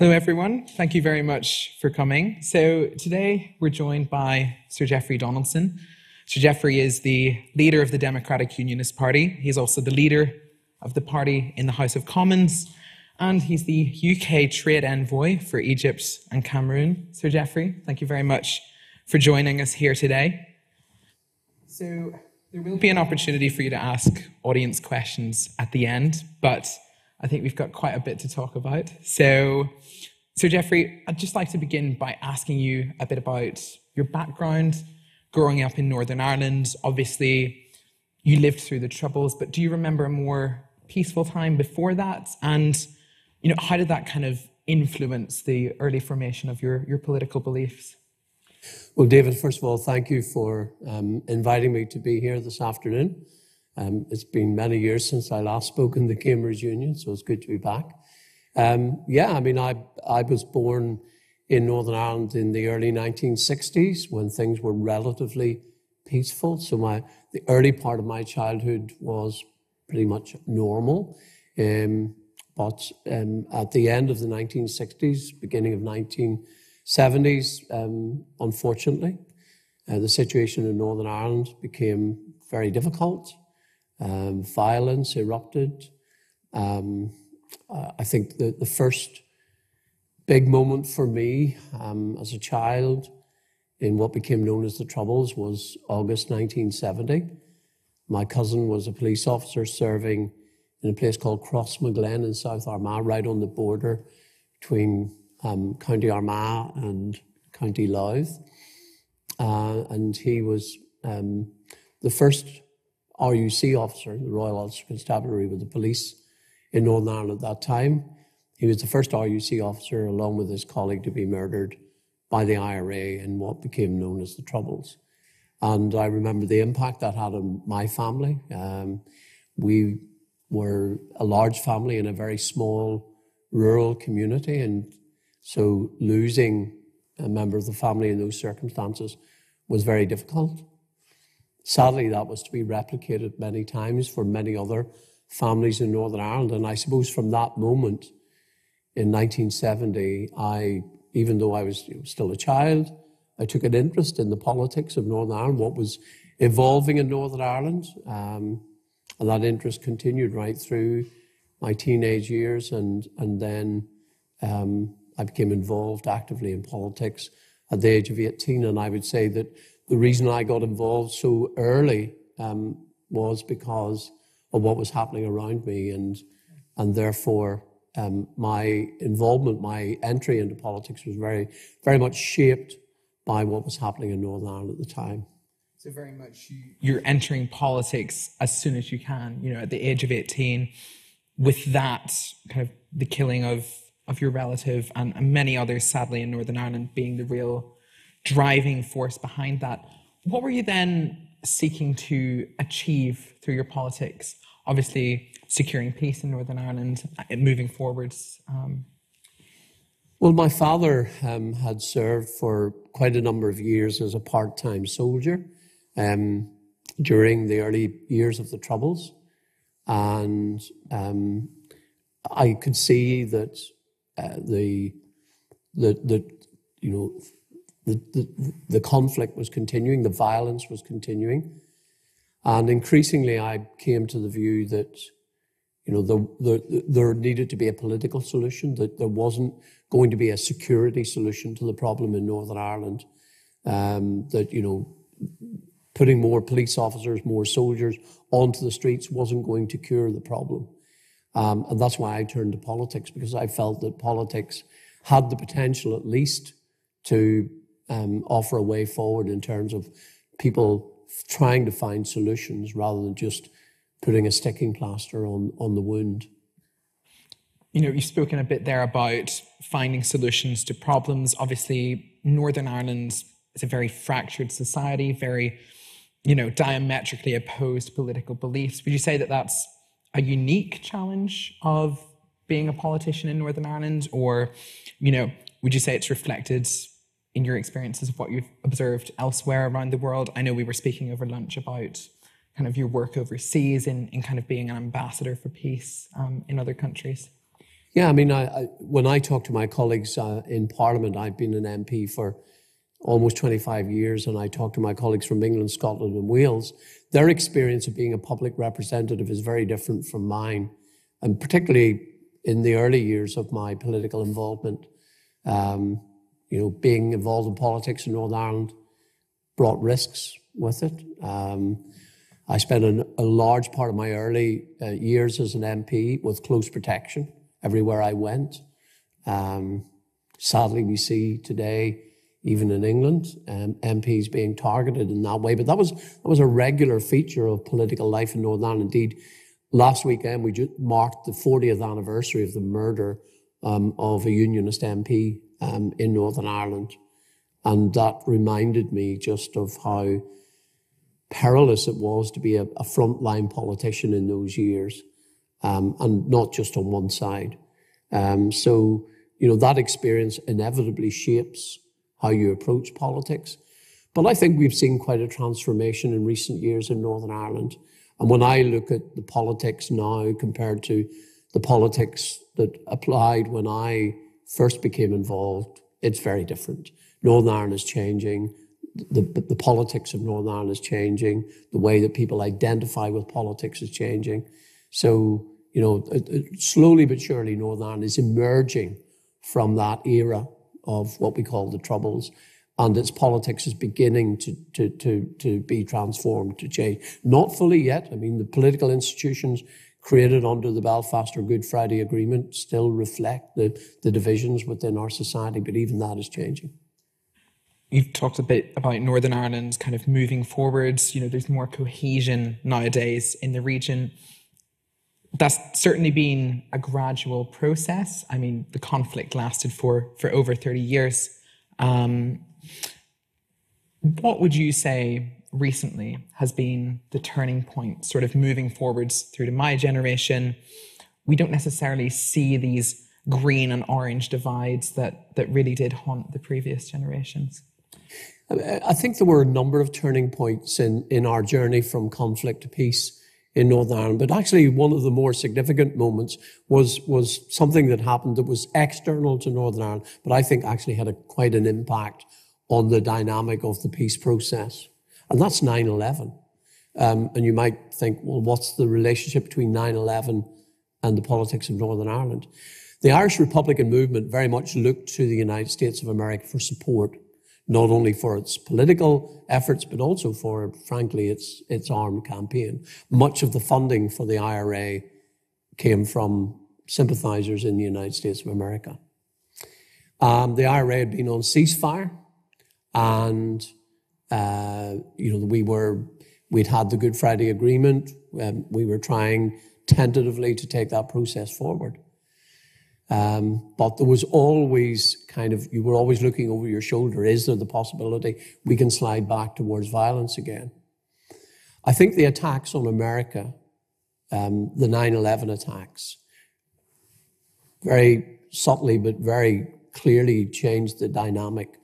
Hello everyone, thank you very much for coming. So today we're joined by Sir Jeffrey Donaldson. Sir Jeffrey is the leader of the Democratic Unionist Party. He's also the leader of the party in the House of Commons, and he's the UK Trade Envoy for Egypt and Cameroon. Sir Jeffrey, thank you very much for joining us here today. So there will be an opportunity for you to ask audience questions at the end, but I think we've got quite a bit to talk about. So, Sir Jeffrey, I'd just like to begin by asking you a bit about your background, growing up in Northern Ireland. Obviously, you lived through the Troubles, but do you remember a more peaceful time before that? And, you know, how did that kind of influence the early formation of your political beliefs? Well, David, first of all, thank you for inviting me to be here this afternoon. It's been many years since I last spoke in the Cambridge Union, so it's good to be back. I was born in Northern Ireland in the early 1960s when things were relatively peaceful. So the early part of my childhood was pretty much normal. But at the end of the 1960s, beginning of 1970s, unfortunately, the situation in Northern Ireland became very difficult. Violence erupted. I think the first big moment for me as a child in what became known as the Troubles was August 1970. My cousin was a police officer serving in a place called Crossmaglen in South Armagh, right on the border between County Armagh and County Louth. And he was the first RUC officer in the Royal Ulster Constabulary with the police in Northern Ireland at that time. He was the first RUC officer, along with his colleague, to be murdered by the IRA in what became known as the Troubles. And I remember the impact that had on my family. We were a large family in a very small rural community, and so losing a member of the family in those circumstances was very difficult. Sadly, that was to be replicated many times for many other families in Northern Ireland. And I suppose from that moment in 1970, even though I was still a child, I took an interest in the politics of Northern Ireland, what was evolving in Northern Ireland. And that interest continued right through my teenage years. And then I became involved actively in politics at the age of 18. And I would say that the reason I got involved so early was because of what was happening around me, and therefore my involvement, my entry into politics was very, very much shaped by what was happening in Northern Ireland at the time. So very much you're entering politics as soon as you can, you know, at the age of 18, with that kind of the killing of your relative and many others, sadly, in Northern Ireland being the real driving force behind that. What were you then seeking to achieve through your politics? Obviously, securing peace in Northern Ireland, moving forwards. Well, my father had served for quite a number of years as a part-time soldier during the early years of the Troubles. And I could see that the conflict was continuing, the violence was continuing, and increasingly I came to the view that, you know, there needed to be a political solution, that there wasn't going to be a security solution to the problem in Northern Ireland, that, you know, putting more police officers, more soldiers onto the streets wasn't going to cure the problem. And that's why I turned to politics, because I felt that politics had the potential at least to offer a way forward in terms of people trying to find solutions rather than just putting a sticking plaster on the wound. You know, you've spoken a bit there about finding solutions to problems. Obviously, Northern Ireland is a very fractured society, very, you know, diametrically opposed political beliefs. Would you say that that's a unique challenge of being a politician in Northern Ireland, or, you know, would you say it's reflected in your experiences of what you've observed elsewhere around the world? I know we were speaking over lunch about kind of your work overseas in kind of being an ambassador for peace in other countries. Yeah, I mean, I when I talk to my colleagues in Parliament, I've been an MP for almost 25 years, and I talk to my colleagues from England, Scotland and Wales. Their experience of being a public representative is very different from mine, and particularly in the early years of my political involvement. You know, being involved in politics in Northern Ireland brought risks with it. I spent a large part of my early years as an MP with close protection everywhere I went. Sadly, we see today, even in England, MPs being targeted in that way. But that was a regular feature of political life in Northern Ireland. Indeed, last weekend we just marked the 40th anniversary of the murder of a Unionist MP in Northern Ireland. And that reminded me just of how perilous it was to be a frontline politician in those years, and not just on one side. So, you know, that experience inevitably shapes how you approach politics. But I think we've seen quite a transformation in recent years in Northern Ireland. And when I look at the politics now compared to the politics that applied when I first became involved, it's very different. Northern Ireland is changing. The politics of Northern Ireland is changing. The way that people identify with politics is changing. So, you know, slowly but surely Northern Ireland is emerging from that era of what we call the Troubles, and its politics is beginning to be transformed, to change. Not fully yet. I mean, the political institutions created under the Belfast or Good Friday Agreement still reflect the divisions within our society, but even that is changing. You've talked a bit about Northern Ireland kind of moving forwards. You know, there's more cohesion nowadays in the region. That's certainly been a gradual process. I mean, the conflict lasted for over 30 years. What would you say recently has been the turning point, sort of moving forwards through to my generation? We don't necessarily see these green and orange divides that really did haunt the previous generations. I think there were a number of turning points in our journey from conflict to peace in Northern Ireland, but actually one of the more significant moments was something that happened that was external to Northern Ireland, but I think actually had quite an impact on the dynamic of the peace process. And that's 9/11. And you might think, well, what's the relationship between 9/11 and the politics of Northern Ireland? The Irish Republican movement very much looked to the United States of America for support, not only for its political efforts, but also for, frankly, its armed campaign. Much of the funding for the IRA came from sympathizers in the United States of America. The IRA had been on ceasefire, and you know, we'd had the Good Friday Agreement. We were trying tentatively to take that process forward. But there was always kind of, you were always looking over your shoulder, is there the possibility we can slide back towards violence again? I think the attacks on America, the 9/11 attacks, very subtly but very clearly changed the dynamic,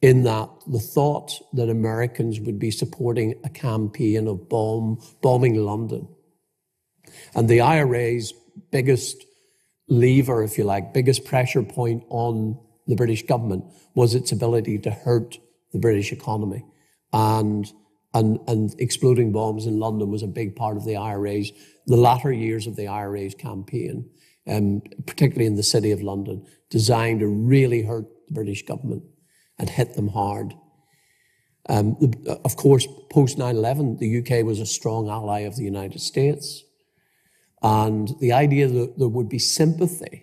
in that the thought that Americans would be supporting a campaign of bombing London. And the IRA's biggest lever, if you like, biggest pressure point on the British government was its ability to hurt the British economy. And exploding bombs in London was a big part of the IRA's, the latter years of the IRA's campaign, particularly in the city of London, designed to really hurt the British government and hit them hard. Of course, post 9/11, the UK was a strong ally of the United States. And the idea that there would be sympathy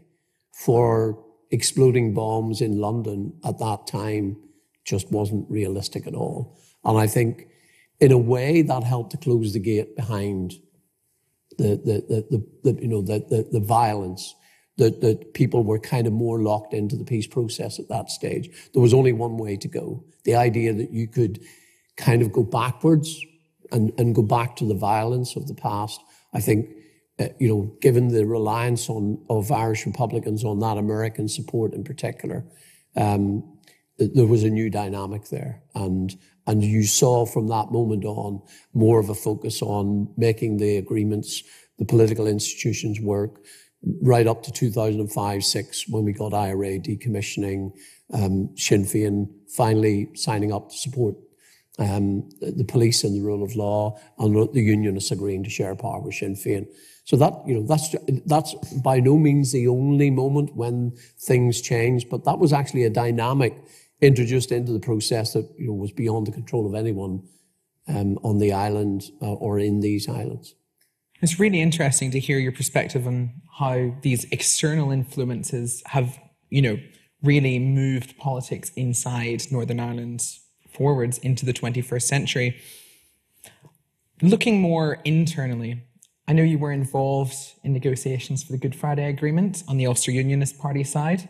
for exploding bombs in London at that time just wasn't realistic at all. And I think, in a way, that helped to close the gate behind the violence, that people were kind of more locked into the peace process at that stage. There was only one way to go. The idea that you could kind of go backwards and go back to the violence of the past, I think, you know, given the reliance of Irish Republicans on that American support in particular, there was a new dynamic there. And you saw from that moment on more of a focus on making the agreements, the political institutions work, right up to 2005-06 when we got IRA decommissioning, Sinn Féin finally signing up to support the police and the rule of law, and the unionists agreeing to share power with Sinn Féin. So that, you know, that's by no means the only moment when things changed, but that was actually a dynamic introduced into the process that, you know, was beyond the control of anyone on the island or in these islands. It's really interesting to hear your perspective on how these external influences have, you know, really moved politics inside Northern Ireland forwards into the 21st century. Looking more internally, I know you were involved in negotiations for the Good Friday Agreement on the Ulster Unionist Party side,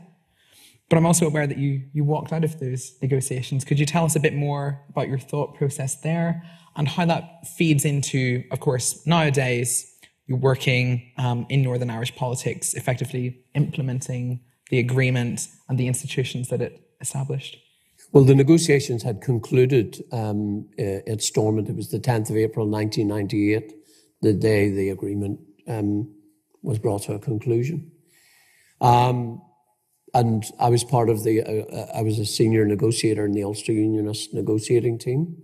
but I'm also aware that you walked out of those negotiations. Could you tell us a bit more about your thought process there and how that feeds into, of course, nowadays you're working in Northern Irish politics, effectively implementing the agreement and the institutions that it established? Well, the negotiations had concluded at Stormont. It was the 10th of April 1998, the day the agreement was brought to a conclusion. And I was part of I was a senior negotiator in the Ulster Unionist negotiating team.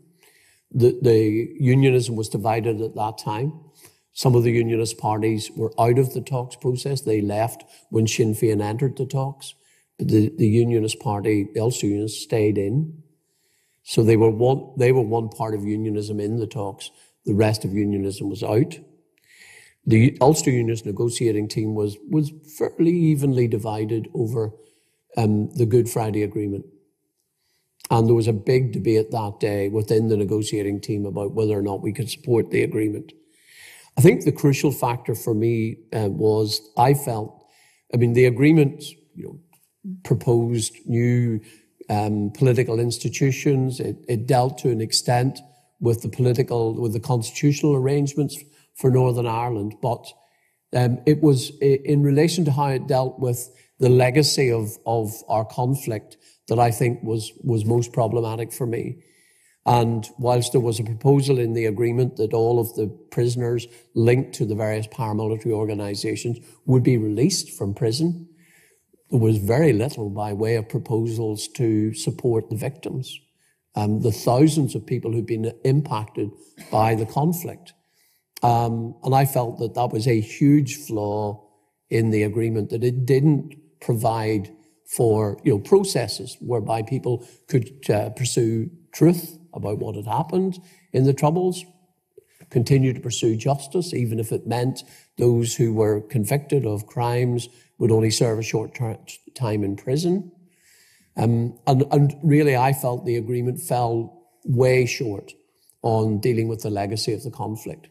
The unionism was divided at that time. Some of the unionist parties were out of the talks process. They left when Sinn Féin entered the talks. But the unionist party, the Ulster Unionists, stayed in. So they were one part of unionism in the talks. The rest of unionism was out. The Ulster Unionist negotiating team was fairly evenly divided over the Good Friday Agreement. And there was a big debate that day within the negotiating team about whether or not we could support the agreement. I think the crucial factor for me was the agreement, you know, proposed new political institutions. It dealt to an extent with the constitutional arrangements for Northern Ireland, but it was in relation to how it dealt with the legacy of our conflict that I think was most problematic for me. And whilst there was a proposal in the agreement that all of the prisoners linked to the various paramilitary organisations would be released from prison, there was very little by way of proposals to support the victims, the thousands of people who've been impacted by the conflict. And I felt that was a huge flaw in the agreement, that it didn't provide for, you know, processes whereby people could pursue truth about what had happened in the Troubles, continue to pursue justice, even if it meant those who were convicted of crimes would only serve a short time in prison. And really, I felt the agreement fell way short on dealing with the legacy of the conflict.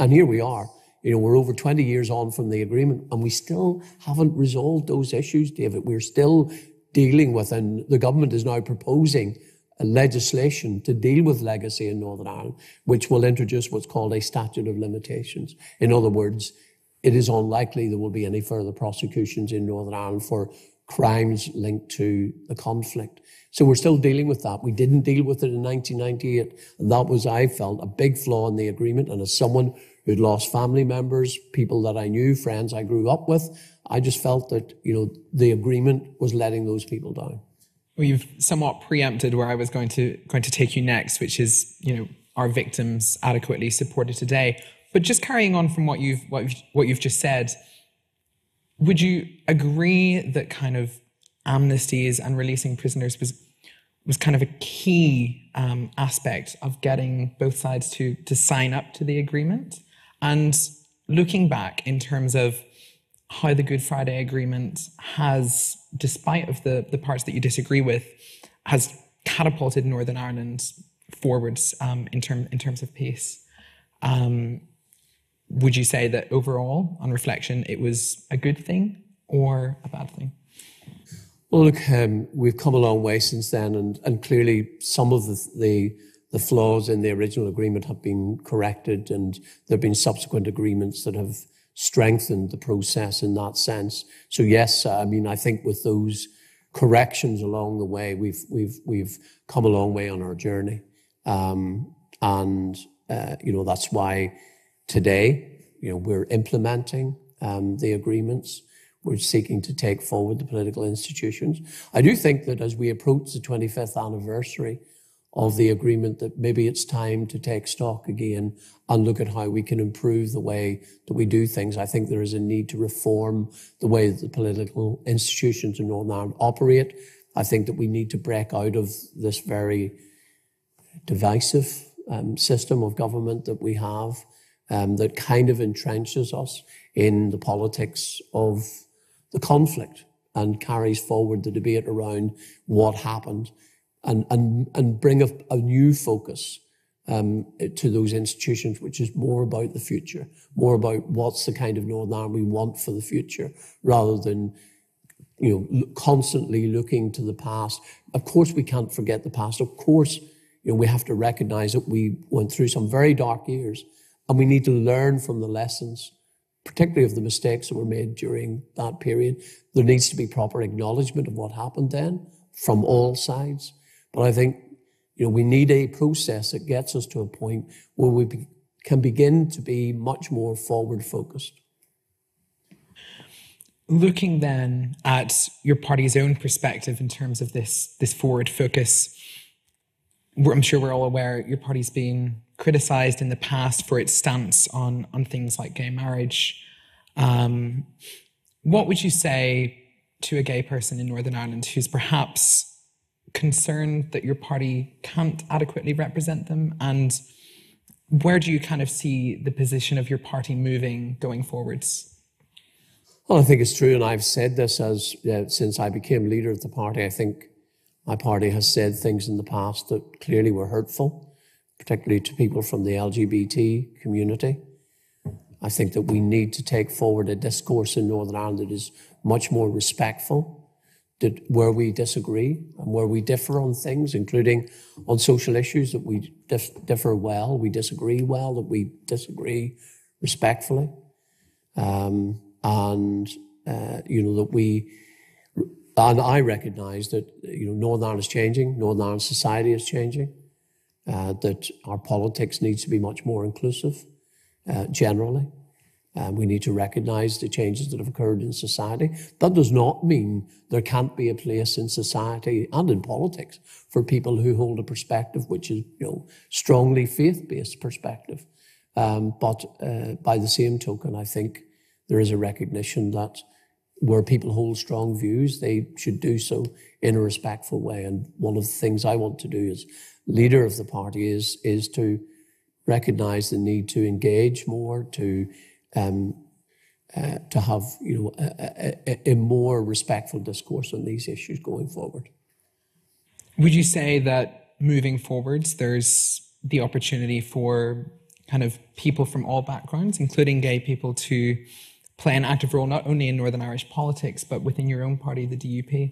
And here we are, you know, we're over 20 years on from the agreement and we still haven't resolved those issues, David. We're still dealing with, and the government is now proposing a legislation to deal with legacy in Northern Ireland, which will introduce what's called a statute of limitations. In other words, it is unlikely there will be any further prosecutions in Northern Ireland for crimes linked to the conflict. So we're still dealing with that. We didn't deal with it in 1998. And that was, I felt, a big flaw in the agreement. And as someone who'd lost family members, people that I knew, friends I grew up with, I just felt that, you know, the agreement was letting those people down. Well, you've somewhat preempted where I was going to take you next, which is, you know, are victims adequately supported today? But just carrying on from what you've just said, would you agree that kind of amnesties and releasing prisoners was kind of a key aspect of getting both sides to sign up to the agreement? And looking back in terms of how the Good Friday Agreement has, despite of the parts that you disagree with, has catapulted Northern Ireland forwards in terms of peace. Would you say that overall, on reflection, it was a good thing or a bad thing? Well, look, we've come a long way since then, and clearly some of the flaws in the original agreement have been corrected, and there have been subsequent agreements that have strengthened the process in that sense. So yes, I mean, I think with those corrections along the way, we've come a long way on our journey, and you know, that's why today, you know, we're implementing the agreements. We're seeking to take forward the political institutions. I do think that as we approach the 25th anniversary of the agreement, that maybe it's time to take stock again and look at how we can improve the way that we do things. I think there is a need to reform the way that the political institutions in Northern Ireland operate. I think that we need to break out of this very divisive system of government that we have that kind of entrenches us in the politics of the conflict and carries forward the debate around what happened and bring a new focus to those institutions, which is more about the future, more about what's the kind of Northern Ireland we want for the future, rather than constantly looking to the past. Of course, we can't forget the past. Of course, we have to recognise that we went through some very dark years and we need to learn from the lessons, particularly of the mistakes that were made during that period. There needs to be proper acknowledgement of what happened then from all sides. But I think, we need a process that gets us to a point where we can begin to be much more forward-focused. Looking then at your party's own perspective in terms of this forward focus, I'm sure we're all aware your party's been criticised in the past for its stance on things like gay marriage. What would you say to a gay person in Northern Ireland who's perhaps concerned that your party can't adequately represent them? And where do you kind of see the position of your party moving going forwards? Well, I think it's true, and I've said this since I became leader of the party. I think my party has said things in the past that clearly were hurtful, particularly to people from the LGBT community. I think that we need to take forward a discourse in Northern Ireland that is much more respectful, that where we disagree and where we differ on things, including on social issues, that we differ well, we disagree well, that we disagree respectfully. And I recognise that, Northern Ireland is changing, Northern Ireland society is changing, that our politics needs to be much more inclusive, generally. We need to recognise the changes that have occurred in society. That does not mean there can't be a place in society and in politics for people who hold a perspective which is, strongly faith-based perspective. But by the same token, I think there is a recognition that where people hold strong views, they should do so in a respectful way. And one of the things I want to do as leader of the party is to recognise the need to engage more, to have a more respectful discourse on these issues going forward. Would you say that moving forwards, there's the opportunity for kind of people from all backgrounds, including gay people, to play an active role not only in Northern Irish politics, but within your own party, the DUP?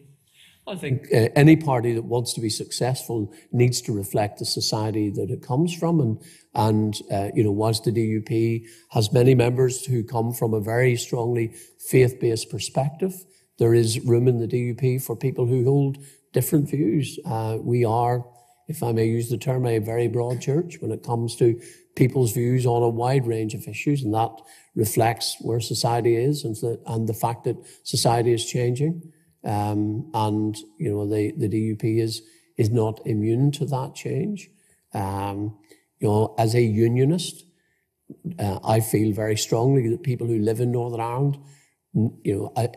I think any party that wants to be successful needs to reflect the society that it comes from. And whilst the DUP has many members who come from a very strongly faith-based perspective, there is room in the DUP for people who hold different views. We are, if I may use the term, a very broad church when it comes to people's views on a wide range of issues, and that reflects where society is and the fact that society is changing. The DUP is not immune to that change. As a unionist, I feel very strongly that people who live in Northern Ireland,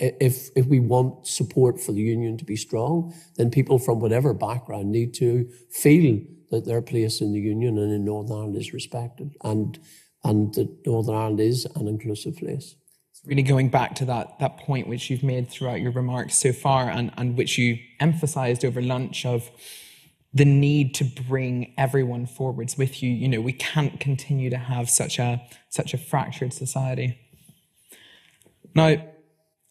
if we want support for the union to be strong, then people from whatever background need to feel that their place in the union and in Northern Ireland is respected, and that Northern Ireland is an inclusive place. It's really going back to that point which you've made throughout your remarks so far, and which you emphasised over lunch, of the need to bring everyone forwards with you. We can't continue to have such a fractured society. Now,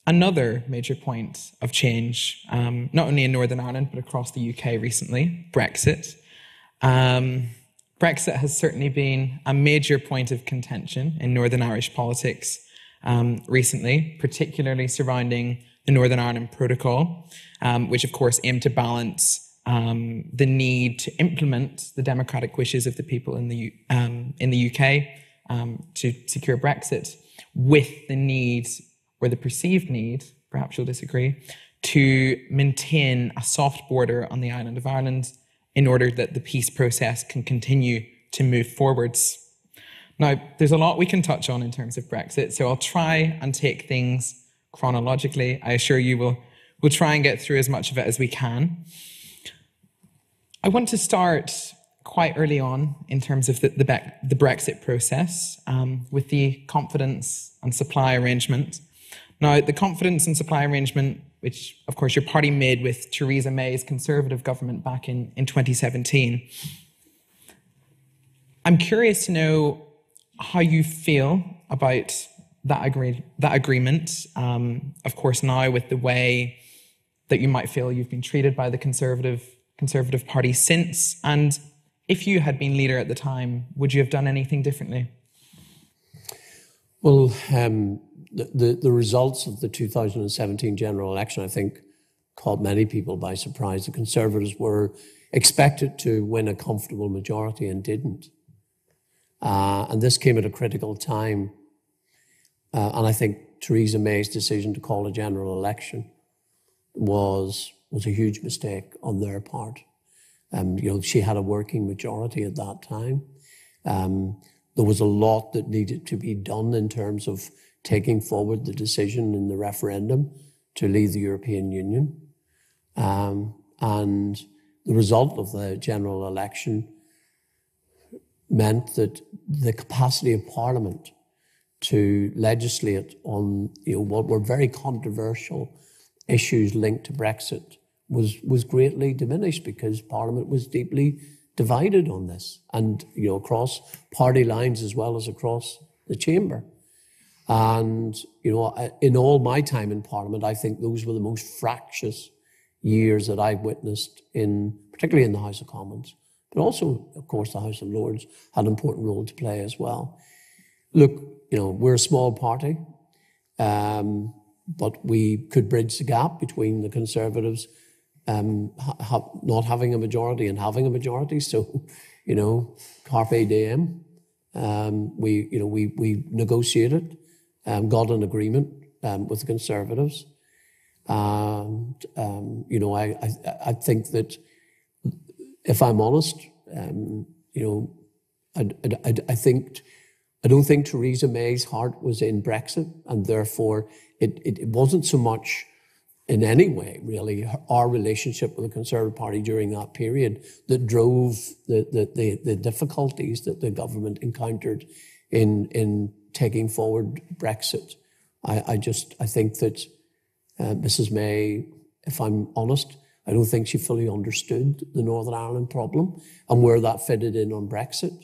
another major point of change, not only in Northern Ireland, but across the UK recently, Brexit. Brexit has certainly been a major point of contention in Northern Irish politics recently, particularly surrounding the Northern Ireland Protocol, which of course aimed to balance the need to implement the democratic wishes of the people in the UK to secure Brexit with the need, or the perceived need, perhaps you'll disagree, to maintain a soft border on the island of Ireland in order that the peace process can continue to move forwards. Now, there's a lot we can touch on in terms of Brexit, so I'll try and take things chronologically. I assure you we'll try and get through as much of it as we can. I want to start quite early on in terms of the Brexit process with the confidence and supply arrangement. Now, the confidence and supply arrangement, which of course your party made with Theresa May's Conservative government back in 2017. I'm curious to know how you feel about that agreement, of course now with the way that you might feel you've been treated by the Conservative Party since, and if you had been leader at the time, would you have done anything differently? Well, the results of the 2017 general election, I think, caught many people by surprise. The Conservatives were expected to win a comfortable majority and didn't. And this came at a critical time. And I think Theresa May's decision to call a general election was a huge mistake on their part. She had a working majority at that time. There was a lot that needed to be done in terms of taking forward the decision in the referendum to leave the European Union. And the result of the general election meant that the capacity of Parliament to legislate on what were very controversial issues linked to Brexit was greatly diminished, because Parliament was deeply divided on this, and across party lines as well as across the chamber. And in all my time in Parliament, I think those were the most fractious years that I've witnessed, particularly in the House of Commons, but also, of course, the House of Lords had an important role to play as well. Look, we're a small party, but we could bridge the gap between the Conservatives not having a majority and having a majority. So, carpe diem. We negotiated, got an agreement with the Conservatives, and I think that, if I'm honest, I don't think Theresa May's heart was in Brexit, and therefore it wasn't so much, in any way, really, our relationship with the Conservative Party during that period that drove the difficulties that the government encountered in taking forward Brexit. I think that Mrs. May, if I'm honest, I don't think she fully understood the Northern Ireland problem and where that fitted in on Brexit,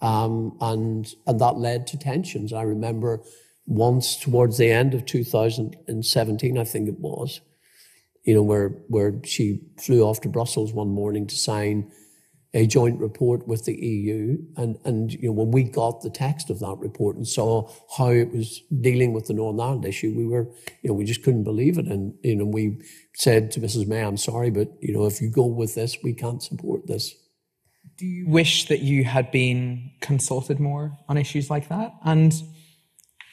and that led to tensions. I remember, once towards the end of 2017, I think it was, where she flew off to Brussels one morning to sign a joint report with the EU, and when we got the text of that report and saw how it was dealing with the Northern Ireland issue, we were, we just couldn't believe it, and we said to Mrs. May, "I'm sorry, but if you go with this, we can't support this." Do you wish that you had been consulted more on issues like that? And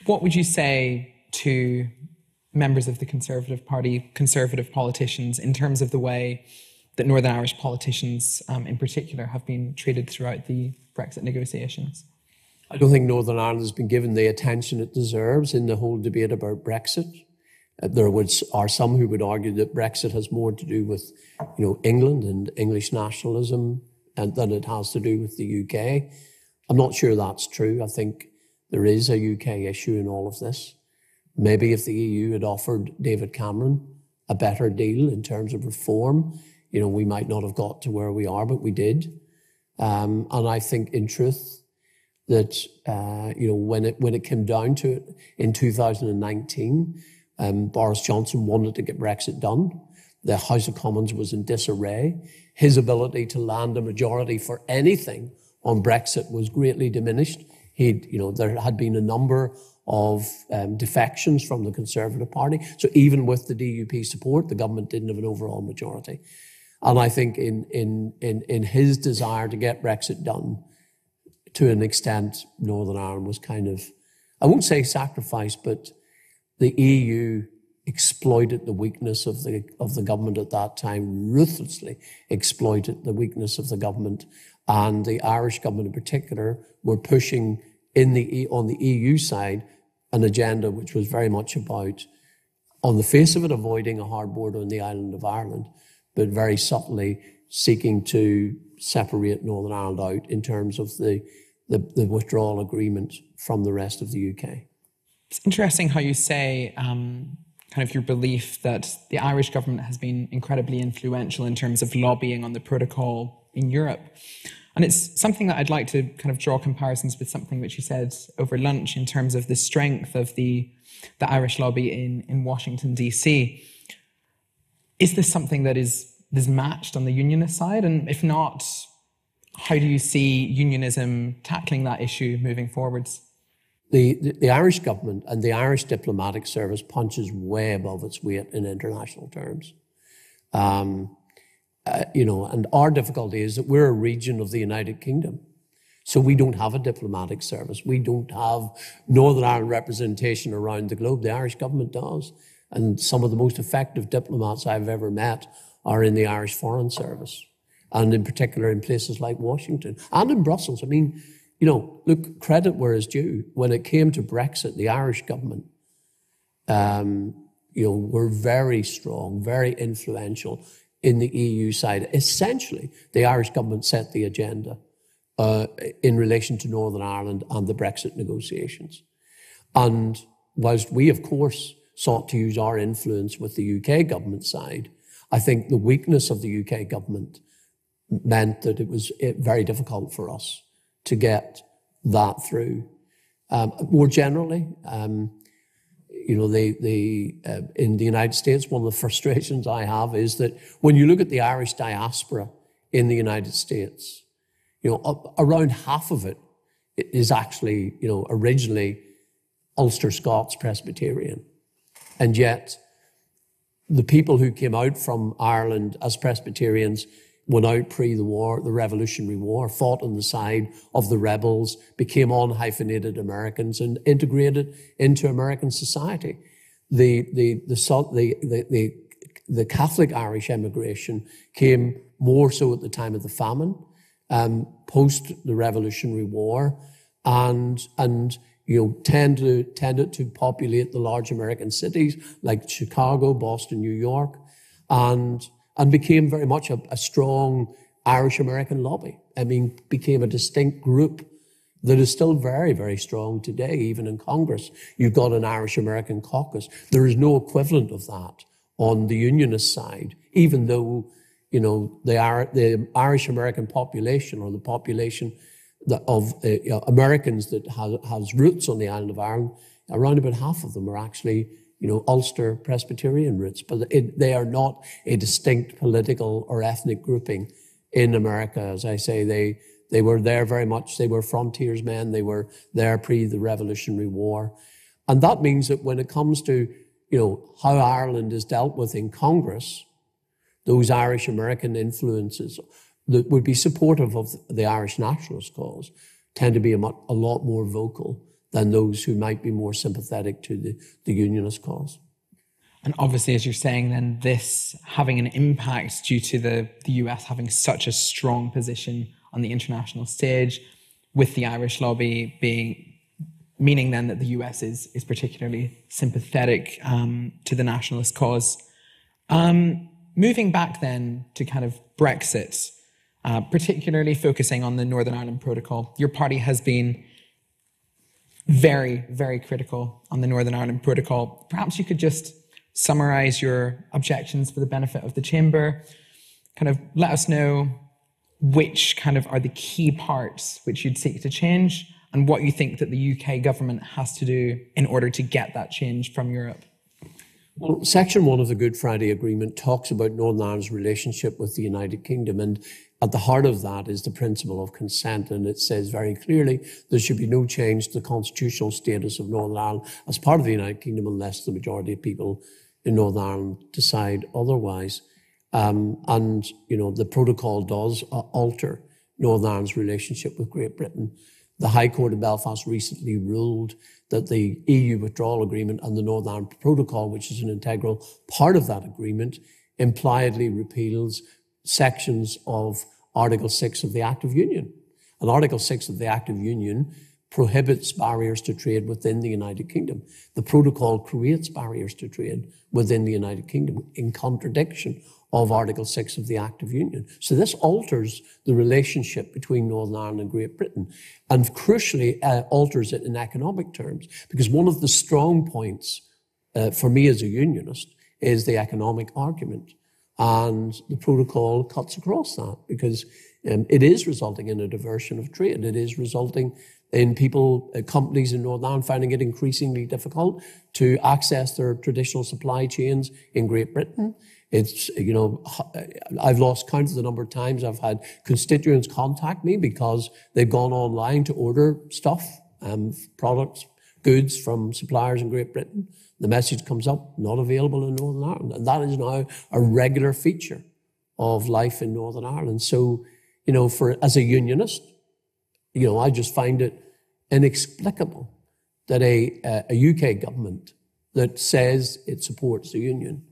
what would you say to members of the Conservative Party, Conservative politicians, in terms of the way that Northern Irish politicians in particular have been treated throughout the Brexit negotiations? I don't think Northern Ireland has been given the attention it deserves in the whole debate about Brexit. There are some who would argue that Brexit has more to do with England and English nationalism than it has to do with the UK. I'm not sure that's true. I think there is a UK issue in all of this. Maybe if the EU had offered David Cameron a better deal in terms of reform, we might not have got to where we are, but we did. And I think, in truth, that when it came down to it in 2019, Boris Johnson wanted to get Brexit done. The House of Commons was in disarray. His ability to land a majority for anything on Brexit was greatly diminished. There had been a number of defections from the Conservative Party. So even with the DUP support, the government didn't have an overall majority. And I think in his desire to get Brexit done, to an extent, Northern Ireland was kind of I won't say sacrifice, but the EU exploited the weakness of the government at that time, ruthlessly exploited the weakness of the government, and the Irish government in particular were pushing on the EU side an agenda which was very much about, on the face of it, avoiding a hard border on the island of Ireland, but very subtly seeking to separate Northern Ireland out in terms of the withdrawal agreement from the rest of the UK. It's interesting how you say kind of your belief that the Irish government has been incredibly influential in terms of lobbying on the protocol in Europe. And it's something that I'd like to kind of draw comparisons with something which you said over lunch in terms of the strength of the Irish lobby in Washington, D.C. Is this something that is matched on the unionist side? And if not, how do you see unionism tackling that issue moving forwards? The Irish government and the Irish diplomatic service punches way above its weight in international terms. And our difficulty is that we're a region of the United Kingdom. So we don't have a diplomatic service. We don't have Northern Ireland representation around the globe. The Irish government does. And some of the most effective diplomats I've ever met are in the Irish Foreign Service, and in particular in places like Washington and in Brussels. I mean, look, credit where it's due. When it came to Brexit, the Irish government, were very strong, very influential in the EU side. Essentially, the Irish government set the agenda in relation to Northern Ireland and the Brexit negotiations. And whilst we, of course, sought to use our influence with the UK government side, I think the weakness of the UK government meant that it was very difficult for us to get that through. More generally, in the United States, one of the frustrations I have is that when you look at the Irish diaspora in the United States, around half of it is actually, originally Ulster Scots Presbyterian. And yet the people who came out from Ireland as Presbyterians went out pre the war, the Revolutionary War, fought on the side of the rebels, became unhyphenated Americans and integrated into American society. The Catholic Irish emigration came more so at the time of the famine, post the Revolutionary War, and tended to populate the large American cities like Chicago, Boston, New York, and became very much a strong Irish-American lobby. I mean, became a distinct group that is still very, very strong today, even in Congress. You've got an Irish-American caucus. There is no equivalent of that on the unionist side, even though, the Irish-American population, or the population of Americans that has roots on the island of Ireland, around about half of them are actually Ulster Presbyterian roots, but they are not a distinct political or ethnic grouping in America. As I say, they were there very much. They were frontiersmen. They were there pre the Revolutionary War. And that means that when it comes to, how Ireland is dealt with in Congress, those Irish-American influences that would be supportive of the Irish nationalist cause tend to be a lot more vocal than those who might be more sympathetic to the unionist cause. And obviously, as you're saying, then this having an impact due to the US having such a strong position on the international stage, with the Irish lobby meaning then that the US is particularly sympathetic to the nationalist cause. Moving back then to kind of Brexit, particularly focusing on the Northern Ireland Protocol, your party has been very, very critical on the Northern Ireland Protocol. Perhaps you could just summarise your objections for the benefit of the Chamber. Kind of let us know which kind of are the key parts which you'd seek to change and what you think that the UK government has to do in order to get that change from Europe. Well, Section 1 of the Good Friday Agreement talks about Northern Ireland's relationship with the United Kingdom, and at the heart of that is the principle of consent, and it says very clearly there should be no change to the constitutional status of Northern Ireland as part of the United Kingdom unless the majority of people in Northern Ireland decide otherwise. The protocol does alter Northern Ireland's relationship with Great Britain The High Court in Belfast recently ruled that the EU withdrawal agreement and the Northern Ireland Protocol, which is an integral part of that agreement, impliedly repeals sections of Article 6 of the Act of Union. And Article 6 of the Act of Union prohibits barriers to trade within the United Kingdom. The protocol creates barriers to trade within the United Kingdom in contradiction of Article 6 of the Act of Union. So this alters the relationship between Northern Ireland and Great Britain, and crucially alters it in economic terms, because one of the strong points for me as a unionist is the economic argument. And the protocol cuts across that, because it is resulting in a diversion of trade. It is resulting in people, companies in Northern Ireland finding it increasingly difficult to access their traditional supply chains in Great Britain. It's, you know, I've lost count of the number of times I've had constituents contact me because they've gone online to order stuff, products, goods from suppliers in Great Britain. The message comes up, not available in Northern Ireland. And that is now a regular feature of life in Northern Ireland. So, you know, for as a unionist, you know, I just find it inexplicable that a UK government that says it supports the union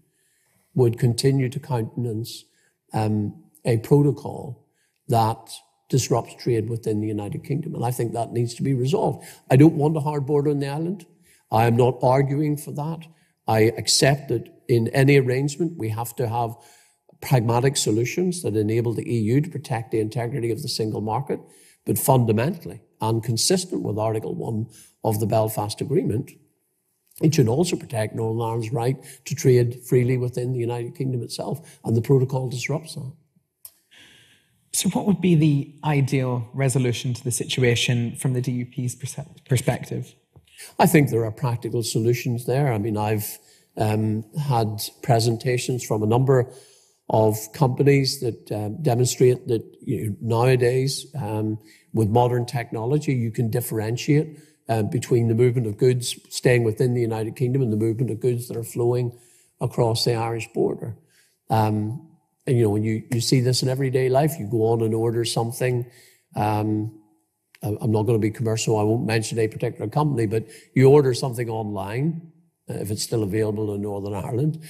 would continue to countenance a protocol that disrupts trade within the United Kingdom. And I think that needs to be resolved. I don't want a hard border on the island. I am not arguing for that. I accept that in any arrangement, we have to have pragmatic solutions that enable the EU to protect the integrity of the single market. But fundamentally, and consistent with Article 1 of the Belfast Agreement, it should also protect Northern Ireland's right to trade freely within the United Kingdom itself, and the protocol disrupts that. So what would be the ideal resolution to the situation from the DUP's perspective? I think there are practical solutions there. I mean, I've had presentations from a number of companies that demonstrate that, you know, nowadays, with modern technology, you can differentiate between the movement of goods staying within the United Kingdom and the movement of goods that are flowing across the Irish border. And, you know, when you see this in everyday life, you go on and order something. I'm not going to be commercial, I won't mention a particular company, but you order something online, if it's still available in Northern Ireland,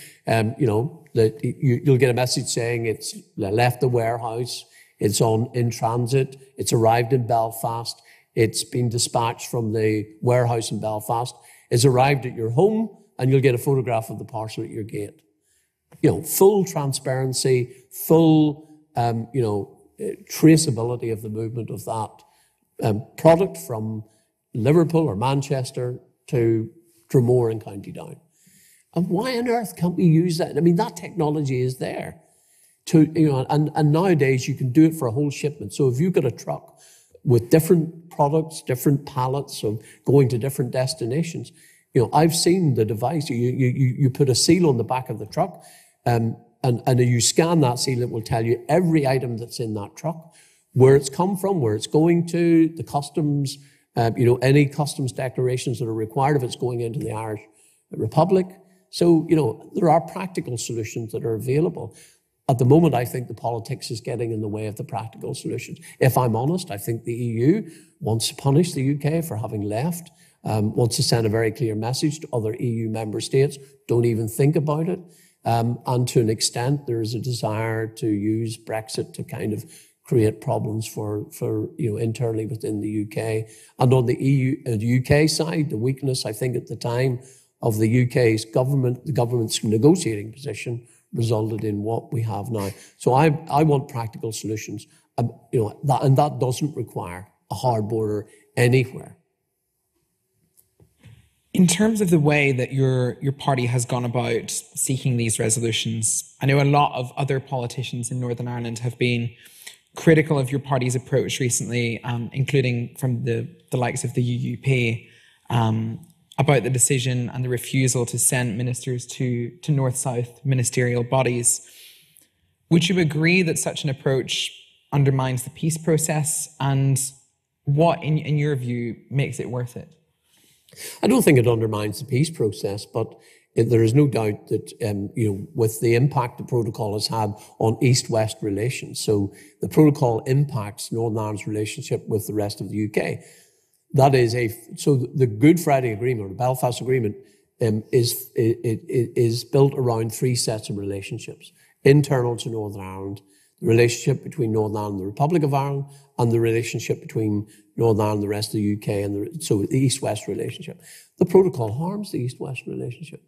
you know, that you'll get a message saying it's left the warehouse, it's in transit, it's arrived in Belfast, it's been dispatched from the warehouse in Belfast, it's arrived at your home, and you'll get a photograph of the parcel at your gate. You know, full transparency, full, you know, traceability of the movement of that product from Liverpool or Manchester to Dromore and County Down. And why on earth can't we use that? I mean, that technology is there. You know, and nowadays you can do it for a whole shipment. So if you've got a truck with different products, different pallets of going to different destinations, you know, I've seen the device. You put a seal on the back of the truck, and you scan that seal, it will tell you every item that's in that truck, where it's come from, where it's going to, the customs, you know, any customs declarations that are required if it's going into the Irish Republic. So, you know, there are practical solutions that are available. At the moment, I think the politics is getting in the way of the practical solutions. If I'm honest, I think the EU wants to punish the UK for having left, wants to send a very clear message to other EU member states, don't even think about it. And to an extent, there is a desire to use Brexit to kind of create problems for you know, internally within the UK. And on the UK side, the weakness, I think, at the time of the UK's government, the government's negotiating position, resulted in what we have now. So I want practical solutions, you know, that doesn't require a hard border anywhere. In terms of the way that your party has gone about seeking these resolutions, I know a lot of other politicians in Northern Ireland have been critical of your party's approach recently, including from the likes of the UUP, about the decision and the refusal to send ministers to north-south ministerial bodies. Would you agree that such an approach undermines the peace process? And what, in your view, makes it worth it? I don't think it undermines the peace process, but there is no doubt that, you know, with the impact the protocol has had on East-West relations. So the protocol impacts Northern Ireland's relationship with the rest of the UK. that is a, so the Good Friday Agreement, or the Belfast Agreement, is built around three sets of relationships. Internal to Northern Ireland, the relationship between Northern Ireland and the Republic of Ireland, and the relationship between Northern Ireland and the rest of the UK, and so the East-West relationship. The protocol harms the East-West relationship.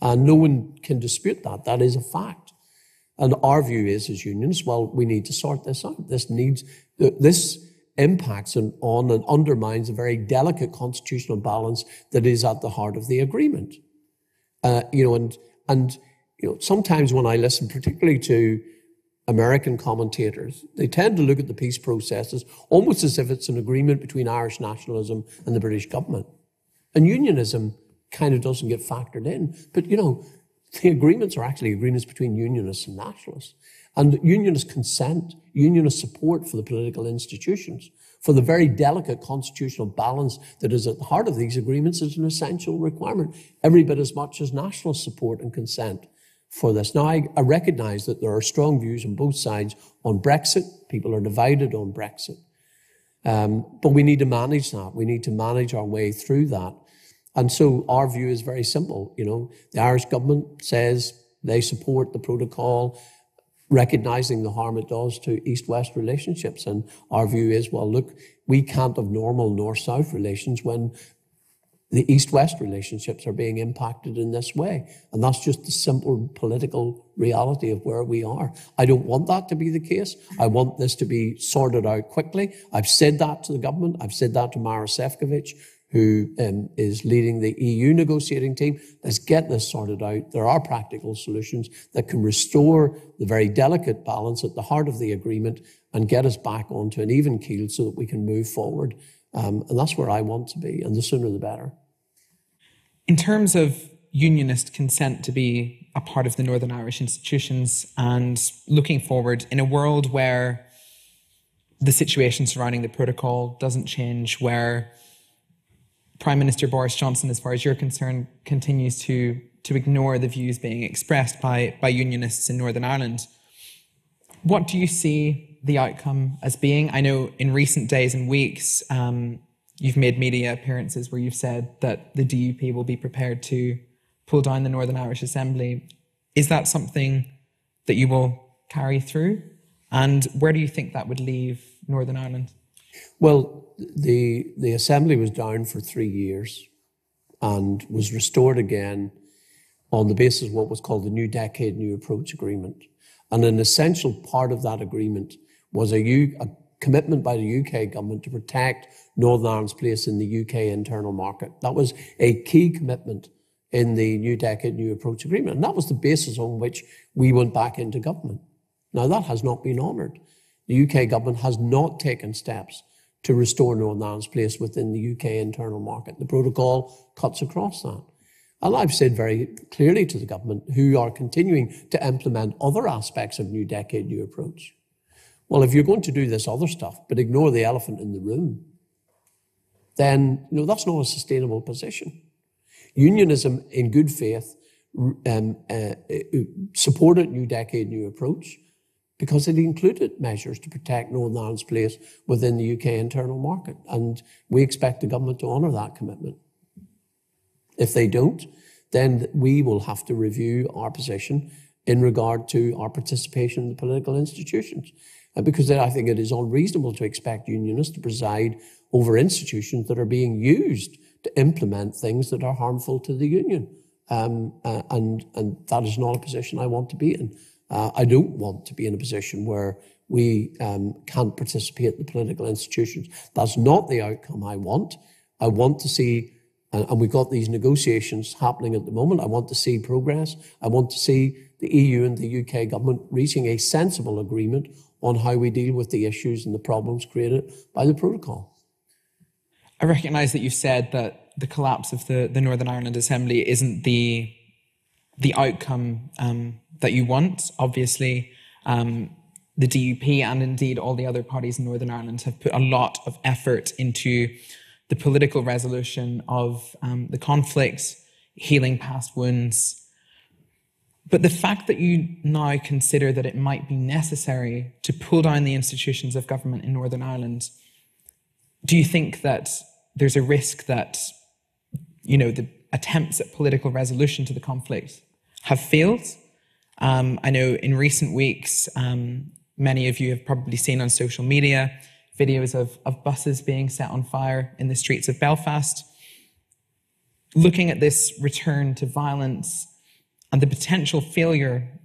And no one can dispute that. That is a fact. And our view is, as unions, well, we need to sort this out. This impacts on and undermines a very delicate constitutional balance that is at the heart of the agreement. Sometimes when I listen, particularly to American commentators, they tend to look at the peace processes almost as if it's an agreement between Irish nationalism and the British government. And unionism kind of doesn't get factored in. But, you know, the agreements are actually agreements between unionists and nationalists. And unionist consent, unionist support for the political institutions, for the very delicate constitutional balance that is at the heart of these agreements, is an essential requirement, every bit as much as national support and consent for this. Now, I recognise that there are strong views on both sides on Brexit. People are divided on Brexit. But we need to manage that. We need to manage our way through that. And so our view is very simple. You know, the Irish government says they support the protocol, recognising the harm it does to East-West relationships. And our view is, well, look, we can't have normal North-South relations when the East-West relationships are being impacted in this way. And that's just the simple political reality of where we are. I don't want that to be the case. I want this to be sorted out quickly. I've said that to the government. I've said that to Mara Sefcovic, who is leading the EU negotiating team. Let's get this sorted out. There are practical solutions that can restore the very delicate balance at the heart of the agreement and get us back onto an even keel so that we can move forward. And that's where I want to be, and the sooner the better. In terms of unionist consent to be a part of the Northern Irish institutions and looking forward in a world where the situation surrounding the protocol doesn't change, where Prime Minister Boris Johnson, as far as you're concerned, continues to ignore the views being expressed by unionists in Northern Ireland, what do you see the outcome as being? I know in recent days and weeks, you've made media appearances where you've said that the DUP will be prepared to pull down the Northern Irish Assembly. Is that something that you will carry through? And where do you think that would leave Northern Ireland? Well, the Assembly was down for 3 years and was restored again on the basis of what was called the New Decade, New Approach Agreement. And an essential part of that agreement was a commitment by the UK government to protect Northern Ireland's place in the UK internal market. That was a key commitment in the New Decade, New Approach Agreement. And that was the basis on which we went back into government. Now, that has not been honoured. The UK government has not taken steps to restore Northern Ireland's place within the UK internal market. The protocol cuts across that. And I've said very clearly to the government, who are continuing to implement other aspects of New Decade, New Approach, well, if you're going to do this other stuff but ignore the elephant in the room, then that's not a sustainable position. Unionism, in good faith, supported New Decade, New Approach, because it included measures to protect Northern Ireland's place within the UK internal market. And we expect the government to honour that commitment. If they don't, then we will have to review our position in regard to our participation in the political institutions. Because I think it is unreasonable to expect unionists to preside over institutions that are being used to implement things that are harmful to the union. And that is not a position I want to be in. I don't want to be in a position where we can't participate in the political institutions. That's not the outcome I want. I want to see, and we've got these negotiations happening at the moment, I want to see progress. I want to see the EU and the UK government reaching a sensible agreement on how we deal with the issues and the problems created by the protocol. I recognise that you've said that the collapse of the Northern Ireland Assembly isn't the outcome that you want. Obviously, the DUP and indeed all the other parties in Northern Ireland have put a lot of effort into the political resolution of the conflict, healing past wounds. But the fact that you now consider that it might be necessary to pull down the institutions of government in Northern Ireland Do you think that there's a risk that, you know, the attempts at political resolution to the conflict have failed? I know in recent weeks, many of you have probably seen on social media videos of buses being set on fire in the streets of Belfast. Looking at this return to violence and the potential failure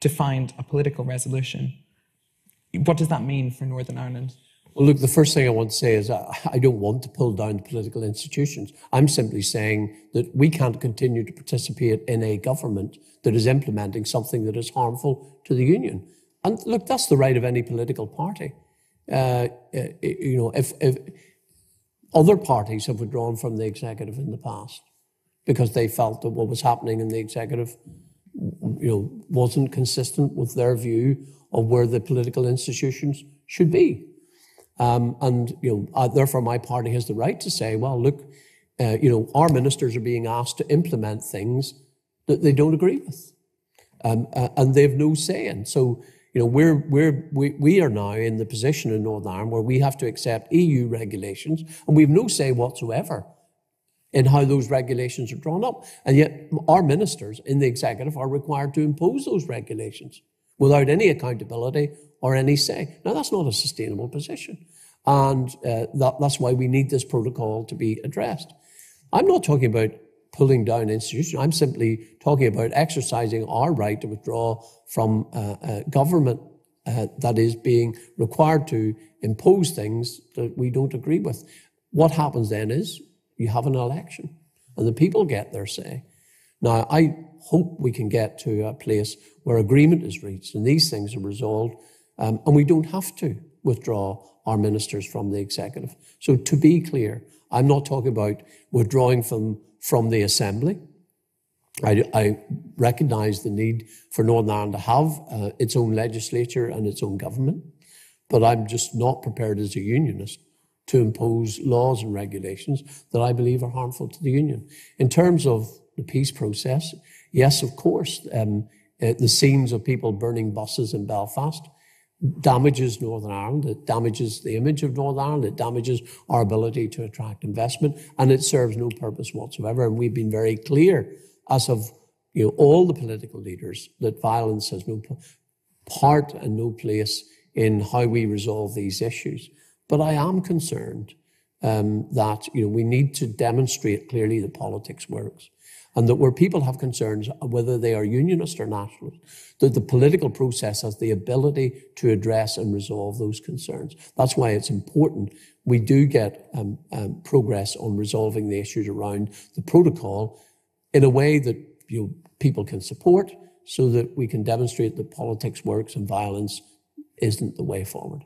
to find a political resolution, what does that mean for Northern Ireland? Well, look, the first thing I want to say is I don't want to pull down the political institutions. I'm simply saying that we can't continue to participate in a government that is implementing something that is harmful to the union. And look, that's the right of any political party. You know, if other parties have withdrawn from the executive in the past because they felt that what was happening in the executive, you know, wasn't consistent with their view of where the political institutions should be. And, you know, therefore my party has the right to say, well, look, you know, our ministers are being asked to implement things that they don't agree with, and they have no say in. So, you know, we are now in the position in Northern Ireland where we have to accept EU regulations, and we have no say whatsoever in how those regulations are drawn up. And yet our ministers in the executive are required to impose those regulations without any accountability or any say. Now, that's not a sustainable position. And that's why we need this protocol to be addressed. I'm not talking about pulling down institutions. I'm simply talking about exercising our right to withdraw from government that is being required to impose things that we don't agree with. What happens then is you have an election and the people get their say. Now, I hope we can get to a place where agreement is reached and these things are resolved, and we don't have to withdraw our ministers from the executive. So to be clear, I'm not talking about withdrawing from the Assembly. I recognise the need for Northern Ireland to have its own legislature and its own government, but I'm just not prepared as a unionist to impose laws and regulations that I believe are harmful to the union. In terms of the peace process, yes, of course, the scenes of people burning buses in Belfast damages Northern Ireland, it damages the image of Northern Ireland, it damages our ability to attract investment, and it serves no purpose whatsoever. And we've been very clear, as of, you know, all the political leaders, that violence has no part and no place in how we resolve these issues. But I am concerned that, you know, we need to demonstrate clearly that politics works, and that where people have concerns, whether they are unionist or nationalist, that the political process has the ability to address and resolve those concerns. That's why it's important we do get progress on resolving the issues around the protocol in a way that, you know, people can support, so that we can demonstrate that politics works and violence isn't the way forward.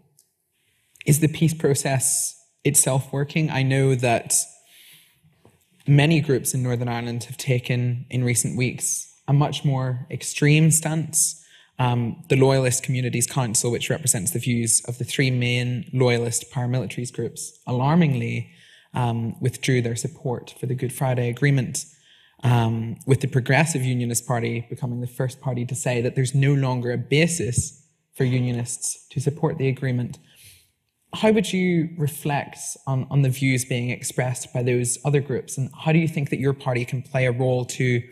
Is the peace process itself working? I know that many groups in Northern Ireland have taken, in recent weeks, a much more extreme stance. The Loyalist Communities Council, which represents the views of the three main Loyalist paramilitaries groups, alarmingly withdrew their support for the Good Friday Agreement, with the Progressive Unionist Party becoming the first party to say that there's no longer a basis for unionists to support the agreement. How would you reflect on the views being expressed by those other groups, and how do you think that your party can play a role to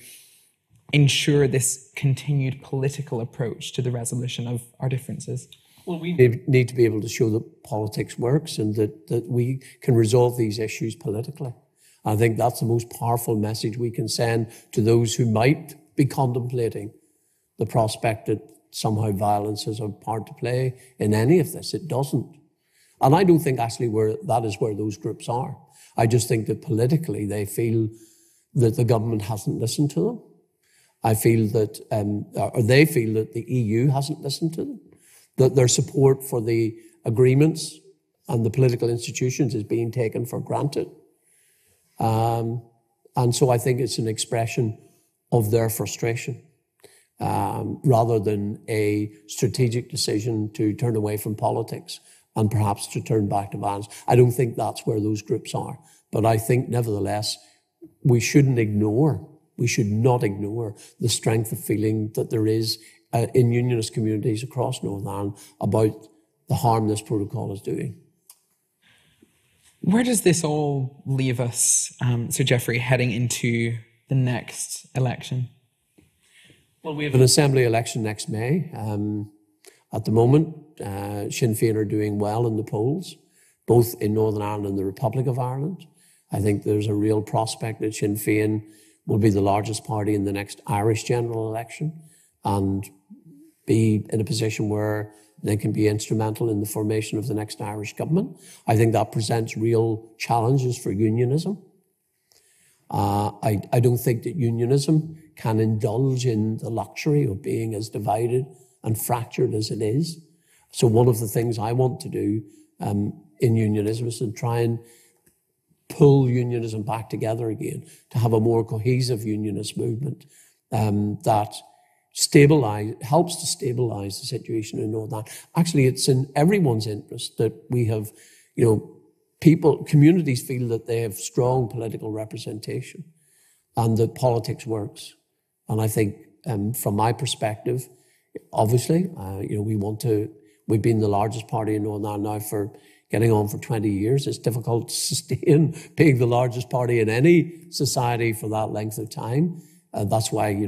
ensure this continued political approach to the resolution of our differences? Well, we need to be able to show that politics works and that we can resolve these issues politically. I think that's the most powerful message we can send to those who might be contemplating the prospect that somehow violence has a part to play in any of this. It doesn't. And I don't think actually that is where those groups are. I just think that politically they feel that the government hasn't listened to them. I feel that, or they feel that the EU hasn't listened to them, that their support for the agreements and the political institutions is being taken for granted. And so I think it's an expression of their frustration, rather than a strategic decision to turn away from politics and perhaps to turn back to violence. I don't think that's where those groups are. But I think, nevertheless, we should not ignore the strength of feeling that there is in unionist communities across Northern Ireland about the harm this protocol is doing. Where does this all leave us, Sir Jeffrey, heading into the next election? Well, we have an Assembly election next May. At the moment, Sinn Féin are doing well in the polls, both in Northern Ireland and the Republic of Ireland. I think there's a real prospect that Sinn Féin will be the largest party in the next Irish general election and be in a position where they can be instrumental in the formation of the next Irish government. I think that presents real challenges for unionism. I don't think that unionism can indulge in the luxury of being as divided and fractured as it is. So one of the things I want to do in unionism is to try and pull unionism back together again, to have a more cohesive unionist movement that helps to stabilise the situation in Northern Ireland. Actually, it's in everyone's interest that we have, communities feel that they have strong political representation and that politics works. And I think from my perspective, obviously, we've been the largest party in Northern Ireland now for getting on for 20 years. It's difficult to sustain being the largest party in any society for that length of time. That's why, the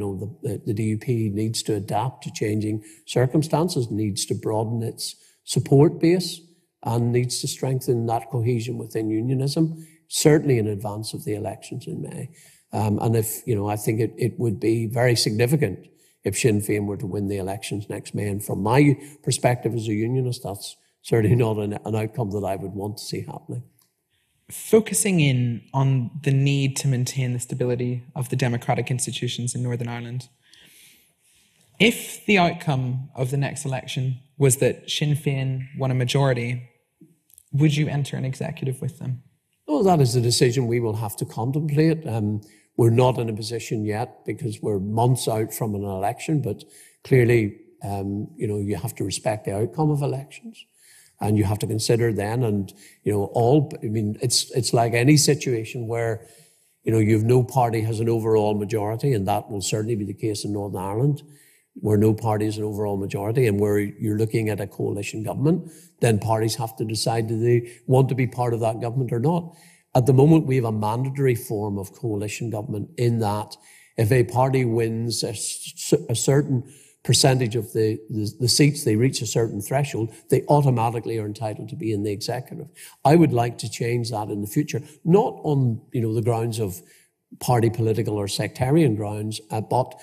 DUP needs to adapt to changing circumstances, needs to broaden its support base and needs to strengthen that cohesion within unionism, certainly in advance of the elections in May. I think it would be very significant if Sinn Féin were to win the elections next May. And from my perspective as a unionist, that's certainly not an outcome that I would want to see happening. Focusing in on the need to maintain the stability of the democratic institutions in Northern Ireland, if the outcome of the next election was that Sinn Féin won a majority, would you enter an executive with them? Well, that is a decision we will have to contemplate. We're not in a position yet because we're months out from an election, but clearly, you have to respect the outcome of elections. And you have to consider then, it's like any situation where, no party has an overall majority, and that will certainly be the case in Northern Ireland, where no party has an overall majority and where you're looking at a coalition government, then parties have to decide, do they want to be part of that government or not? At the moment, we have a mandatory form of coalition government in that if a party wins a certain percentage of the seats, they reach a certain threshold, they automatically are entitled to be in the executive. I would like to change that in the future, not on the grounds of party political or sectarian grounds, but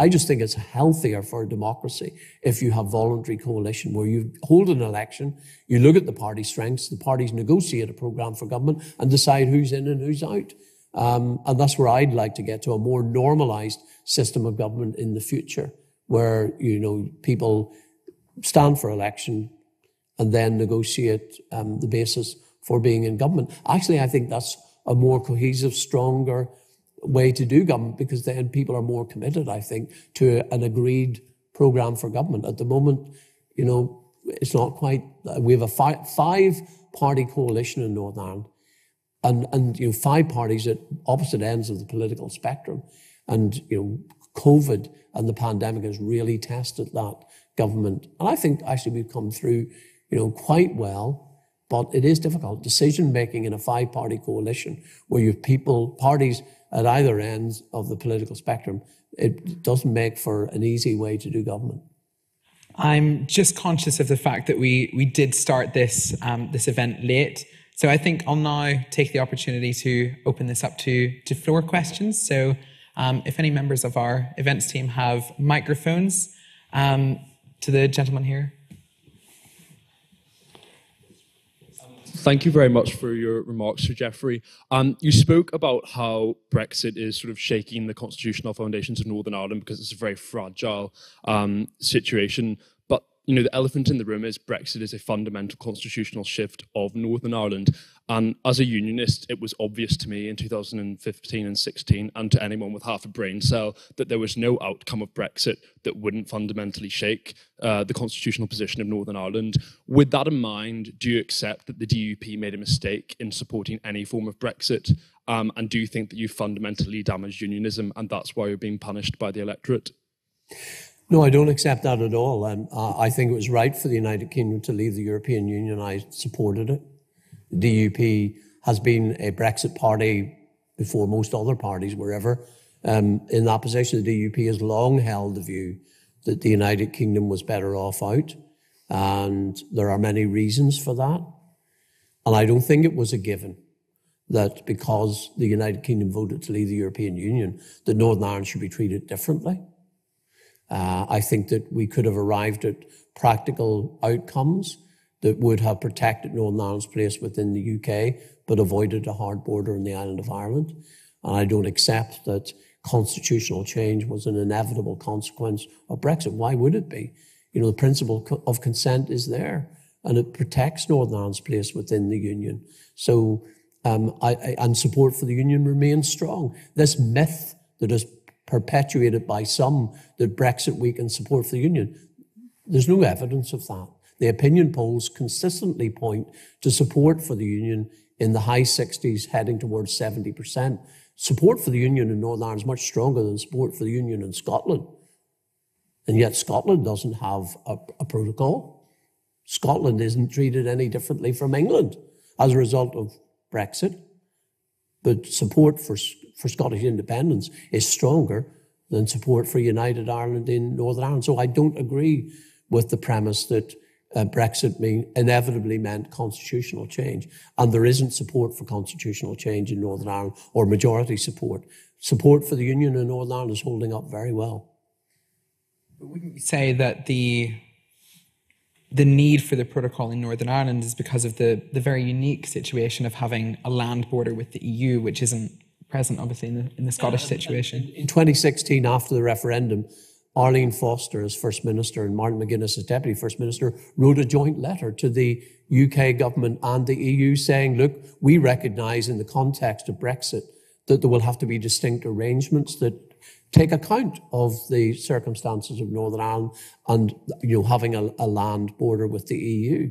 I just think it's healthier for a democracy if you have voluntary coalition where you hold an election, you look at the party strengths, the parties negotiate a programme for government and decide who's in and who's out. And that's where I'd like to get to a more normalised system of government in the future, where, people stand for election and then negotiate the basis for being in government. Actually, I think that's a more cohesive, stronger way to do government because then people are more committed, I think, to an agreed programme for government. At the moment, it's not quite... We have a five-party coalition in Northern Ireland and five parties at opposite ends of the political spectrum. And, COVID and the pandemic has really tested that government. And I think actually we've come through, quite well, but it is difficult. Decision-making in a five-party coalition where you have parties at either ends of the political spectrum, it doesn't make for an easy way to do government. I'm just conscious of the fact that we did start this event late. So I think I'll now take the opportunity to open this up to floor questions. So if any members of our events team have microphones, to the gentleman here. Thank you very much for your remarks, Sir Jeffrey. You spoke about how Brexit is sort of shaking the constitutional foundations of Northern Ireland because it's a very fragile situation. But, the elephant in the room is Brexit is a fundamental constitutional shift of Northern Ireland. And as a unionist, it was obvious to me in 2015 and 16, and to anyone with half a brain cell, that there was no outcome of Brexit that wouldn't fundamentally shake the constitutional position of Northern Ireland. With that in mind, do you accept that the DUP made a mistake in supporting any form of Brexit? And do you think that you fundamentally damaged unionism and that's why you're being punished by the electorate? No, I don't accept that at all. And I think it was right for the United Kingdom to leave the European Union. I supported it. The DUP has been a Brexit party before most other parties were ever in that position. The DUP has long held the view that the United Kingdom was better off out, and there are many reasons for that. And I don't think it was a given that because the United Kingdom voted to leave the European Union, that Northern Ireland should be treated differently. I think that we could have arrived at practical outcomes that would have protected Northern Ireland's place within the UK, but avoided a hard border on the island of Ireland. And I don't accept that constitutional change was an inevitable consequence of Brexit. Why would it be? You know, the principle of consent is there, and it protects Northern Ireland's place within the Union. So, and support for the Union remains strong. This myth that is perpetuated by some that Brexit weakens support for the Union, there's no evidence of that. The opinion polls consistently point to support for the Union in the high 60s, heading towards 70%. Support for the Union in Northern Ireland is much stronger than support for the Union in Scotland. And yet Scotland doesn't have a protocol. Scotland isn't treated any differently from England as a result of Brexit. But support for Scottish independence is stronger than support for United Ireland in Northern Ireland. So I don't agree with the premise that Brexit inevitably meant constitutional change. And there isn't support for constitutional change in Northern Ireland, or majority support. Support for the Union in Northern Ireland is holding up very well. But wouldn't you say that the need for the protocol in Northern Ireland is because of the very unique situation of having a land border with the EU, which isn't present, obviously, in the Scottish situation? In 2016, after the referendum, Arlene Foster, as First Minister, and Martin McGuinness, as Deputy First Minister, wrote a joint letter to the UK government and the EU saying, look, we recognise in the context of Brexit that there will have to be distinct arrangements that take account of the circumstances of Northern Ireland and, you know, having a land border with the EU.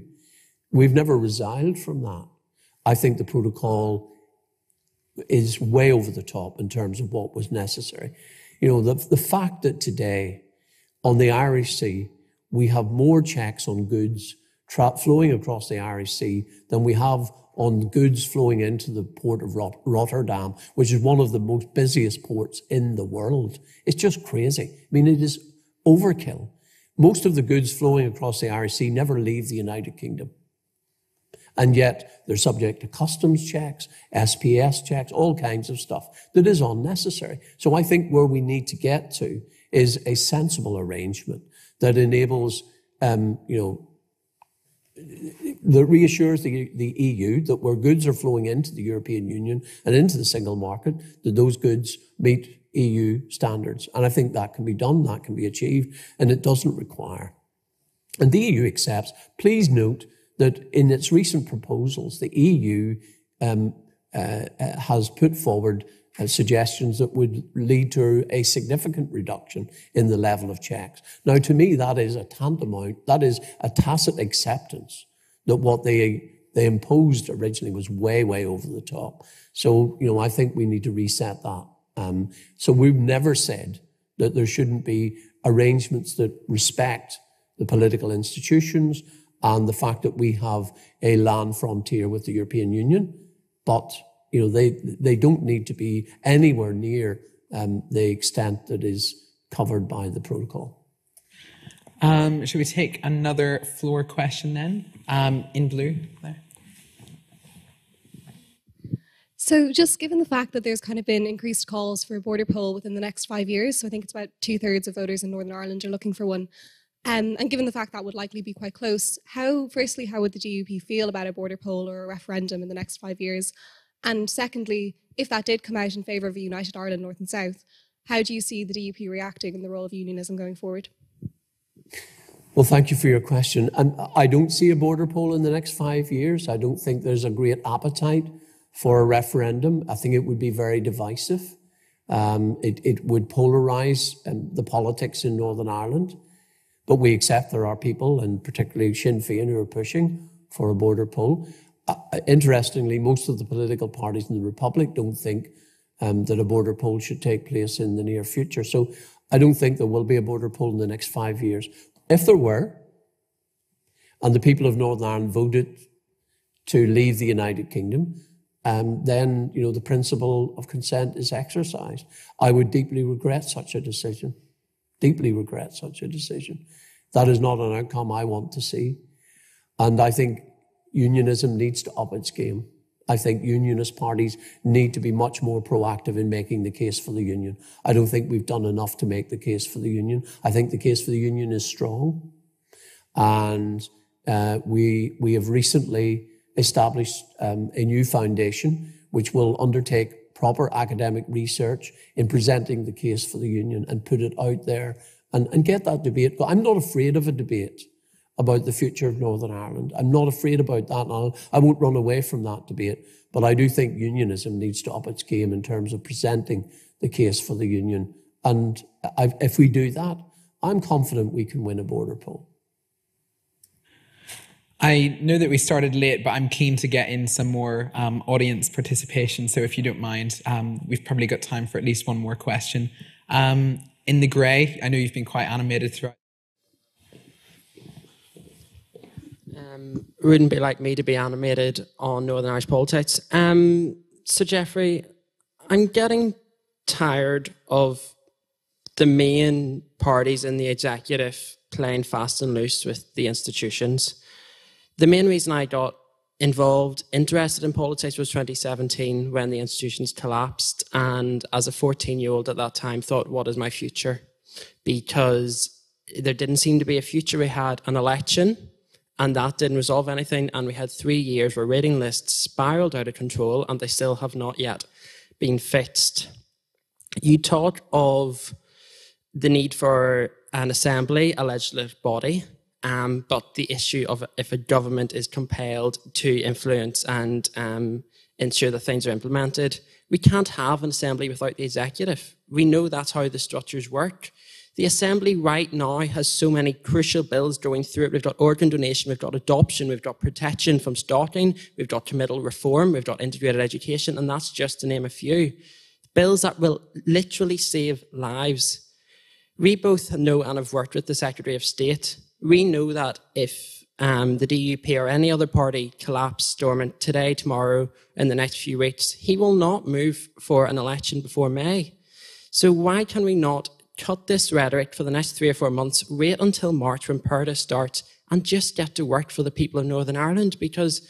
We've never resiled from that. I think the protocol is way over the top in terms of what was necessary. You know, the fact that today on the Irish Sea, we have more checks on goods flowing across the Irish Sea than we have on goods flowing into the port of Rotterdam, which is one of the most busiest ports in the world. It's just crazy. I mean, it is overkill. Most of the goods flowing across the Irish Sea never leave the United Kingdom. And yet they're subject to customs checks, SPS checks, all kinds of stuff that is unnecessary. So I think where we need to get to is a sensible arrangement that enables, that reassures the EU that where goods are flowing into the European Union and into the single market, that those goods meet EU standards. And I think that can be done, that can be achieved, and it doesn't require. And the EU accepts, please note, that in its recent proposals, the EU has put forward suggestions that would lead to a significant reduction in the level of checks. Now, to me, that is a tacit acceptance that what they imposed originally was way, way over the top. So, you know, I think we need to reset that. So we've never said that there shouldn't be arrangements that respect the political institutions and the fact that we have a land frontier with the European Union, but you know they don't need to be anywhere near the extent that is covered by the protocol. Should we take another floor question then? In blue there. So just given the fact that there's kind of been increased calls for a border poll within the next 5 years, so I think it's about 2/3 of voters in Northern Ireland are looking for one. And given the fact that would likely be quite close, firstly, how would the DUP feel about a border poll or a referendum in the next 5 years? And secondly, if that did come out in favour of a united Ireland, North and South, how do you see the DUP reacting in the role of unionism going forward? Well, thank you for your question. And I don't see a border poll in the next 5 years. I don't think there's a great appetite for a referendum. I think it would be very divisive. It would polarise the politics in Northern Ireland. But we accept there are people, and particularly Sinn Féin, who are pushing for a border poll. Interestingly, most of the political parties in the Republic don't think that a border poll should take place in the near future. So I don't think there will be a border poll in the next 5 years. If there were, and the people of Northern Ireland voted to leave the United Kingdom, then, you know, the principle of consent is exercised. I would deeply regret such a decision. Deeply regret such a decision. That is not an outcome I want to see. And I think unionism needs to up its game. I think unionist parties need to be much more proactive in making the case for the union. I don't think we've done enough to make the case for the union. I think the case for the union is strong. And we have recently established a new foundation which will undertake proper academic research in presenting the case for the union and put it out there and get that debate. I'm not afraid of a debate about the future of Northern Ireland. I'm not afraid about that, and I won't run away from that debate. But I do think unionism needs to up its game in terms of presenting the case for the union. And if we do that, I'm confident we can win a border poll. I know that we started late, but I'm keen to get in some more audience participation. So if you don't mind, we've probably got time for at least one more question. In the grey, I know you've been quite animated throughout. Wouldn't be like me to be animated on Northern Irish politics. So Jeffrey, I'm getting tired of the main parties in the executive playing fast and loose with the institutions. The main reason I got involved, interested in politics was 2017 when the institutions collapsed, and as a 14-year-old at that time thought, what is my future? Because there didn't seem to be a future. We had an election, and that didn't resolve anything. And we had 3 years where rating lists spiraled out of control, and they still have not yet been fixed. You talk of the need for an assembly, a legislative body, but the issue of if a government is compelled to influence and ensure that things are implemented, we can't have an assembly without the executive. We know that's how the structures work. The Assembly right now has so many crucial bills going through it. We've got organ donation, we've got adoption, we've got protection from stalking, we've got committal reform, we've got integrated education, and that's just to name a few. Bills that will literally save lives. We both know and have worked with the Secretary of State. We know that if the DUP or any other party collapse Stormont today, tomorrow, in the next few weeks, he will not move for an election before May. So why can we not cut this rhetoric for the next 3 or 4 months, wait until March when PERDA starts, and just get to work for the people of Northern Ireland? Because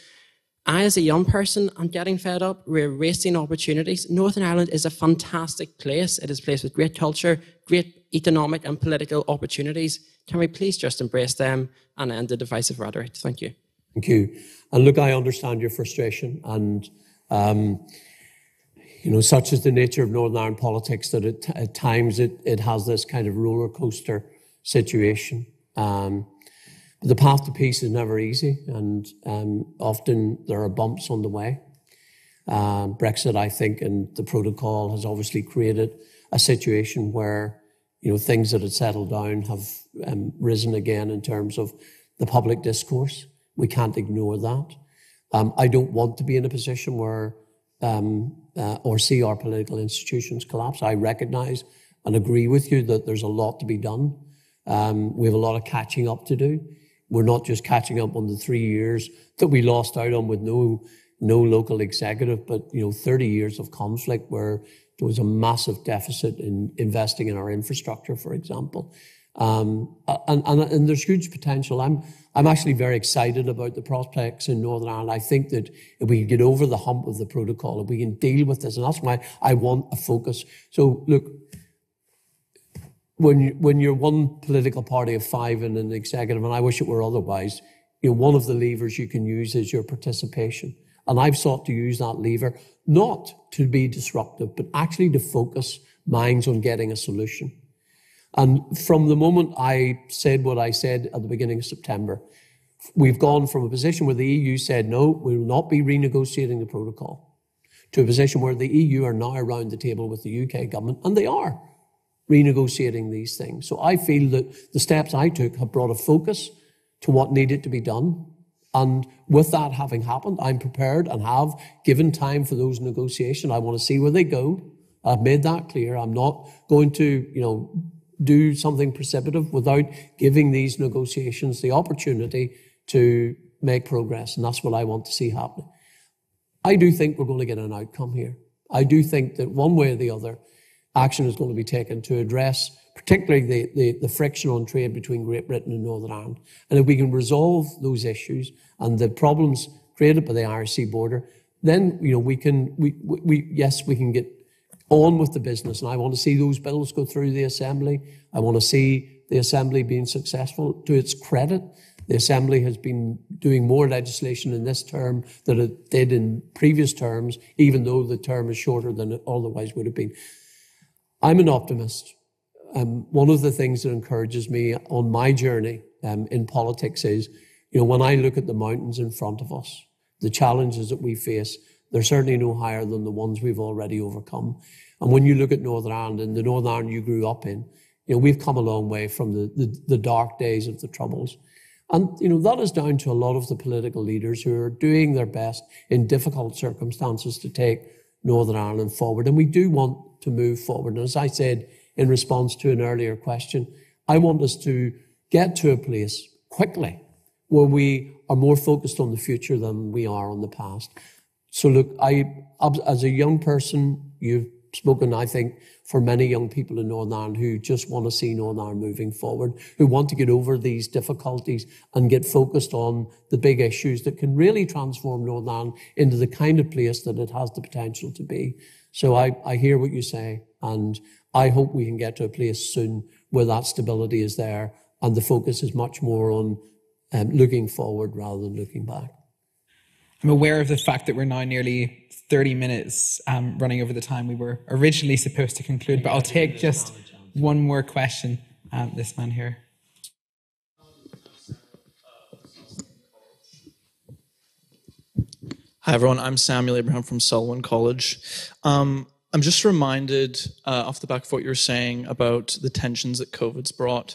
I, as a young person, I'm getting fed up. We're wasting opportunities. Northern Ireland is a fantastic place. It is a place with great culture, great economic and political opportunities. Can we please just embrace them and end the divisive rhetoric? Thank you. Thank you. And look, I understand your frustration, and you know, such is the nature of Northern Ireland politics that at times it has this kind of roller coaster situation. But the path to peace is never easy, and often there are bumps on the way. Brexit, I think, and the protocol has obviously created a situation where, you know, things that had settled down have risen again in terms of the public discourse. We can't ignore that. I don't want to be in a position where or see our political institutions collapse. I recognise and agree with you that there's a lot to be done. We have a lot of catching up to do. We're not just catching up on the 3 years that we lost out on with no local executive, but, you know, 30 years of conflict where there was a massive deficit in investing in our infrastructure, for example. And there's huge potential. I'm actually very excited about the prospects in Northern Ireland. I think that if we get over the hump of the protocol, if we can deal with this, and that's why I want a focus. So look, when you're one political party of five in an executive, and I wish it were otherwise, you know, one of the levers you can use is your participation. And I've sought to use that lever, not to be disruptive, but actually to focus minds on getting a solution. And from the moment I said what I said at the beginning of September, we've gone from a position where the EU said, no, we will not be renegotiating the protocol, to a position where the EU are now around the table with the UK government, and they are renegotiating these things. So I feel that the steps I took have brought a focus to what needed to be done. And with that having happened, I'm prepared and have given time for those negotiations. I want to see where they go. I've made that clear. I'm not going to, you know, do something precipitative without giving these negotiations the opportunity to make progress, and that's what I want to see happening. I do think we're going to get an outcome here. I do think that one way or the other, action is going to be taken to address particularly the friction on trade between Great Britain and Northern Ireland. And if we can resolve those issues and the problems created by the Irish Sea border, then we can get on with the business. And I want to see those bills go through the Assembly. I want to see the Assembly being successful. To its credit, the Assembly has been doing more legislation in this term than it did in previous terms, even though the term is shorter than it otherwise would have been. I'm an optimist. One of the things that encourages me on my journey in politics is, when I look at the mountains in front of us, the challenges that we face, they're certainly no higher than the ones we've already overcome. And when you look at Northern Ireland and the Northern Ireland you grew up in, we've come a long way from the dark days of the Troubles. And, that is down to a lot of the political leaders who are doing their best in difficult circumstances to take Northern Ireland forward. And we do want to move forward. And as I said, in response to an earlier question, I want us to get to a place quickly where we are more focused on the future than we are on the past. So look, as a young person, you've spoken, I think, for many young people in Northern Ireland who just want to see Northern Ireland moving forward, who want to get over these difficulties and get focused on the big issues that can really transform Northern Ireland into the kind of place that it has the potential to be. So I hear what you say, and I hope we can get to a place soon where that stability is there and the focus is much more on looking forward rather than looking back. I'm aware of the fact that we're now nearly 30 minutes running over the time we were originally supposed to conclude, but I'll take just one more question. This man here. Hi, everyone. I'm Samuel Abraham from Selwyn College. I'm just reminded off the back of what you were saying about the tensions that COVID's brought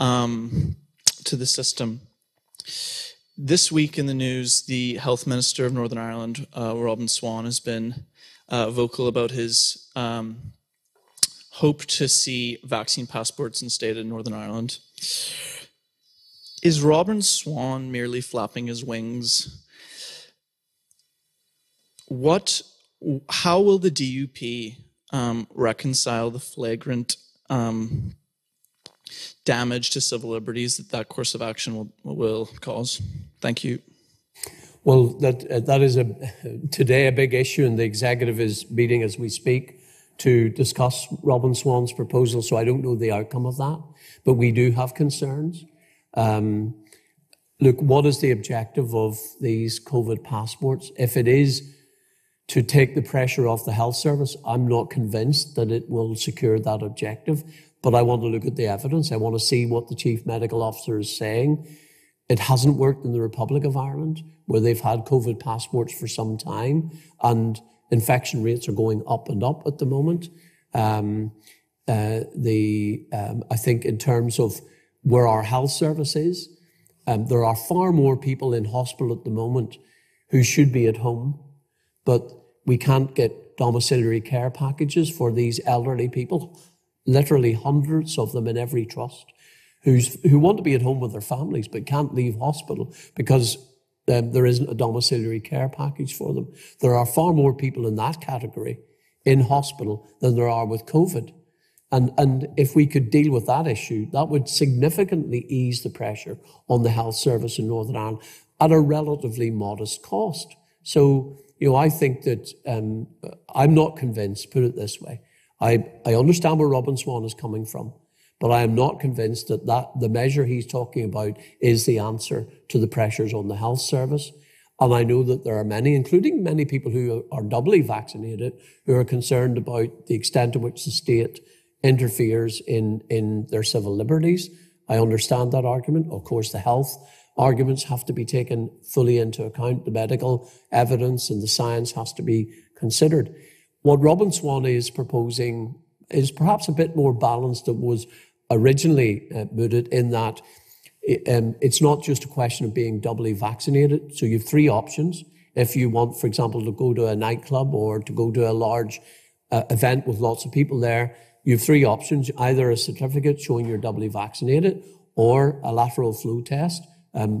to the system. This week in the news, the Health Minister of Northern Ireland, Robin Swann, has been vocal about his hope to see vaccine passports instated in Northern Ireland. Is Robin Swann merely flapping his wings? How will the DUP reconcile the flagrant damage to civil liberties that course of action will cause? Thank you. Well, that is today a big issue, and the executive is meeting as we speak to discuss Robin Swann's proposal, so I don't know the outcome of that, but we do have concerns. Look, what is the objective of these COVID passports? If it is to take the pressure off the health service, I'm not convinced that it will secure that objective, but I want to look at the evidence. I want to see what the chief medical officer is saying. It hasn't worked in the Republic of Ireland, where they've had COVID passports for some time, and infection rates are going up and up at the moment. I think in terms of where our health service is, there are far more people in hospital at the moment who should be at home, but we can't get domiciliary care packages for these elderly people, literally hundreds of them in every trust, who want to be at home with their families but can't leave hospital because there isn't a domiciliary care package for them. There are far more people in that category in hospital than there are with COVID. And if we could deal with that issue, that would significantly ease the pressure on the health service in Northern Ireland at a relatively modest cost. So, I think that I'm not convinced, put it this way. I understand where Robin Swann is coming from, but I am not convinced that the measure he's talking about is the answer to the pressures on the health service. And I know that there are many, including many people who are doubly vaccinated, who are concerned about the extent to which the state interferes in their civil liberties. I understand that argument. Of course, the health arguments have to be taken fully into account. The medical evidence and the science has to be considered. What Robin Swann is proposing is perhaps a bit more balanced than was originally mooted, in that it's not just a question of being doubly vaccinated. So you have three options. If you want, for example, to go to a nightclub or to go to a large event with lots of people there, you have three options: either a certificate showing you're doubly vaccinated, or a lateral flow test,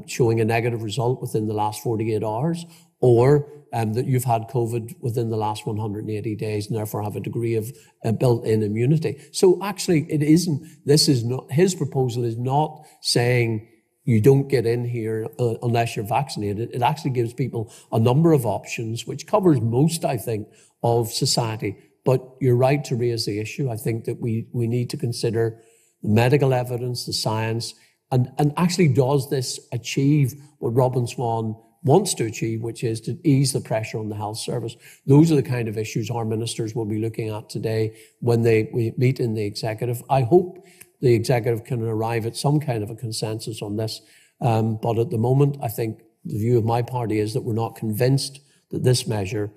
showing a negative result within the last 48 hours, or that you've had COVID within the last 180 days and therefore have a degree of built-in immunity. So actually, it isn't, this is not, his proposal is not saying you don't get in here unless you're vaccinated. It actually gives people a number of options, which covers most, I think, of society. But you're right to raise the issue. I think that we need to consider the medical evidence, the science, and actually does this achieve what Robin Swann wants to achieve, which is to ease the pressure on the health service. Those are the kind of issues our ministers will be looking at today when we meet in the executive. I hope the executive can arrive at some kind of a consensus on this. But at the moment, I think the view of my party is that we're not convinced that this measure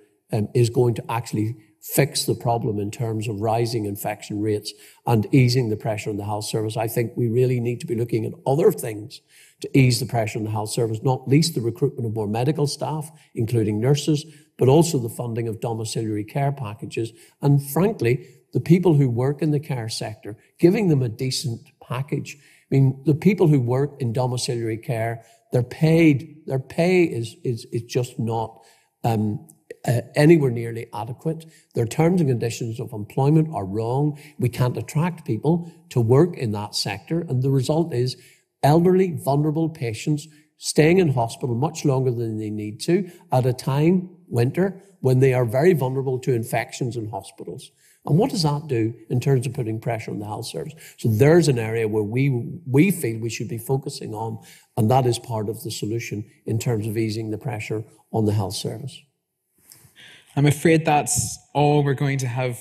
is going to actually fix the problem in terms of rising infection rates and easing the pressure on the health service. I think we really need to be looking at other things to ease the pressure on the health service, not least the recruitment of more medical staff, including nurses, but also the funding of domiciliary care packages. And frankly, the people who work in the care sector, giving them a decent package. I mean, the people who work in domiciliary care, they're paid, their pay is just not anywhere nearly adequate. Their terms and conditions of employment are wrong. We can't attract people to work in that sector. And the result is elderly, vulnerable patients staying in hospital much longer than they need to at a time, winter, when they are very vulnerable to infections in hospitals. And what does that do in terms of putting pressure on the health service? So there's an area where we feel we should be focusing on, and that is part of the solution in terms of easing the pressure on the health service. I'm afraid that's all we're going to have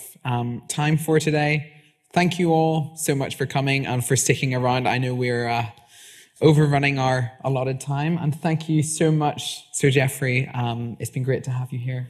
time for today. Thank you all so much for coming and for sticking around. I know we're overrunning our allotted time, and thank you so much, Sir Jeffrey. It's been great to have you here.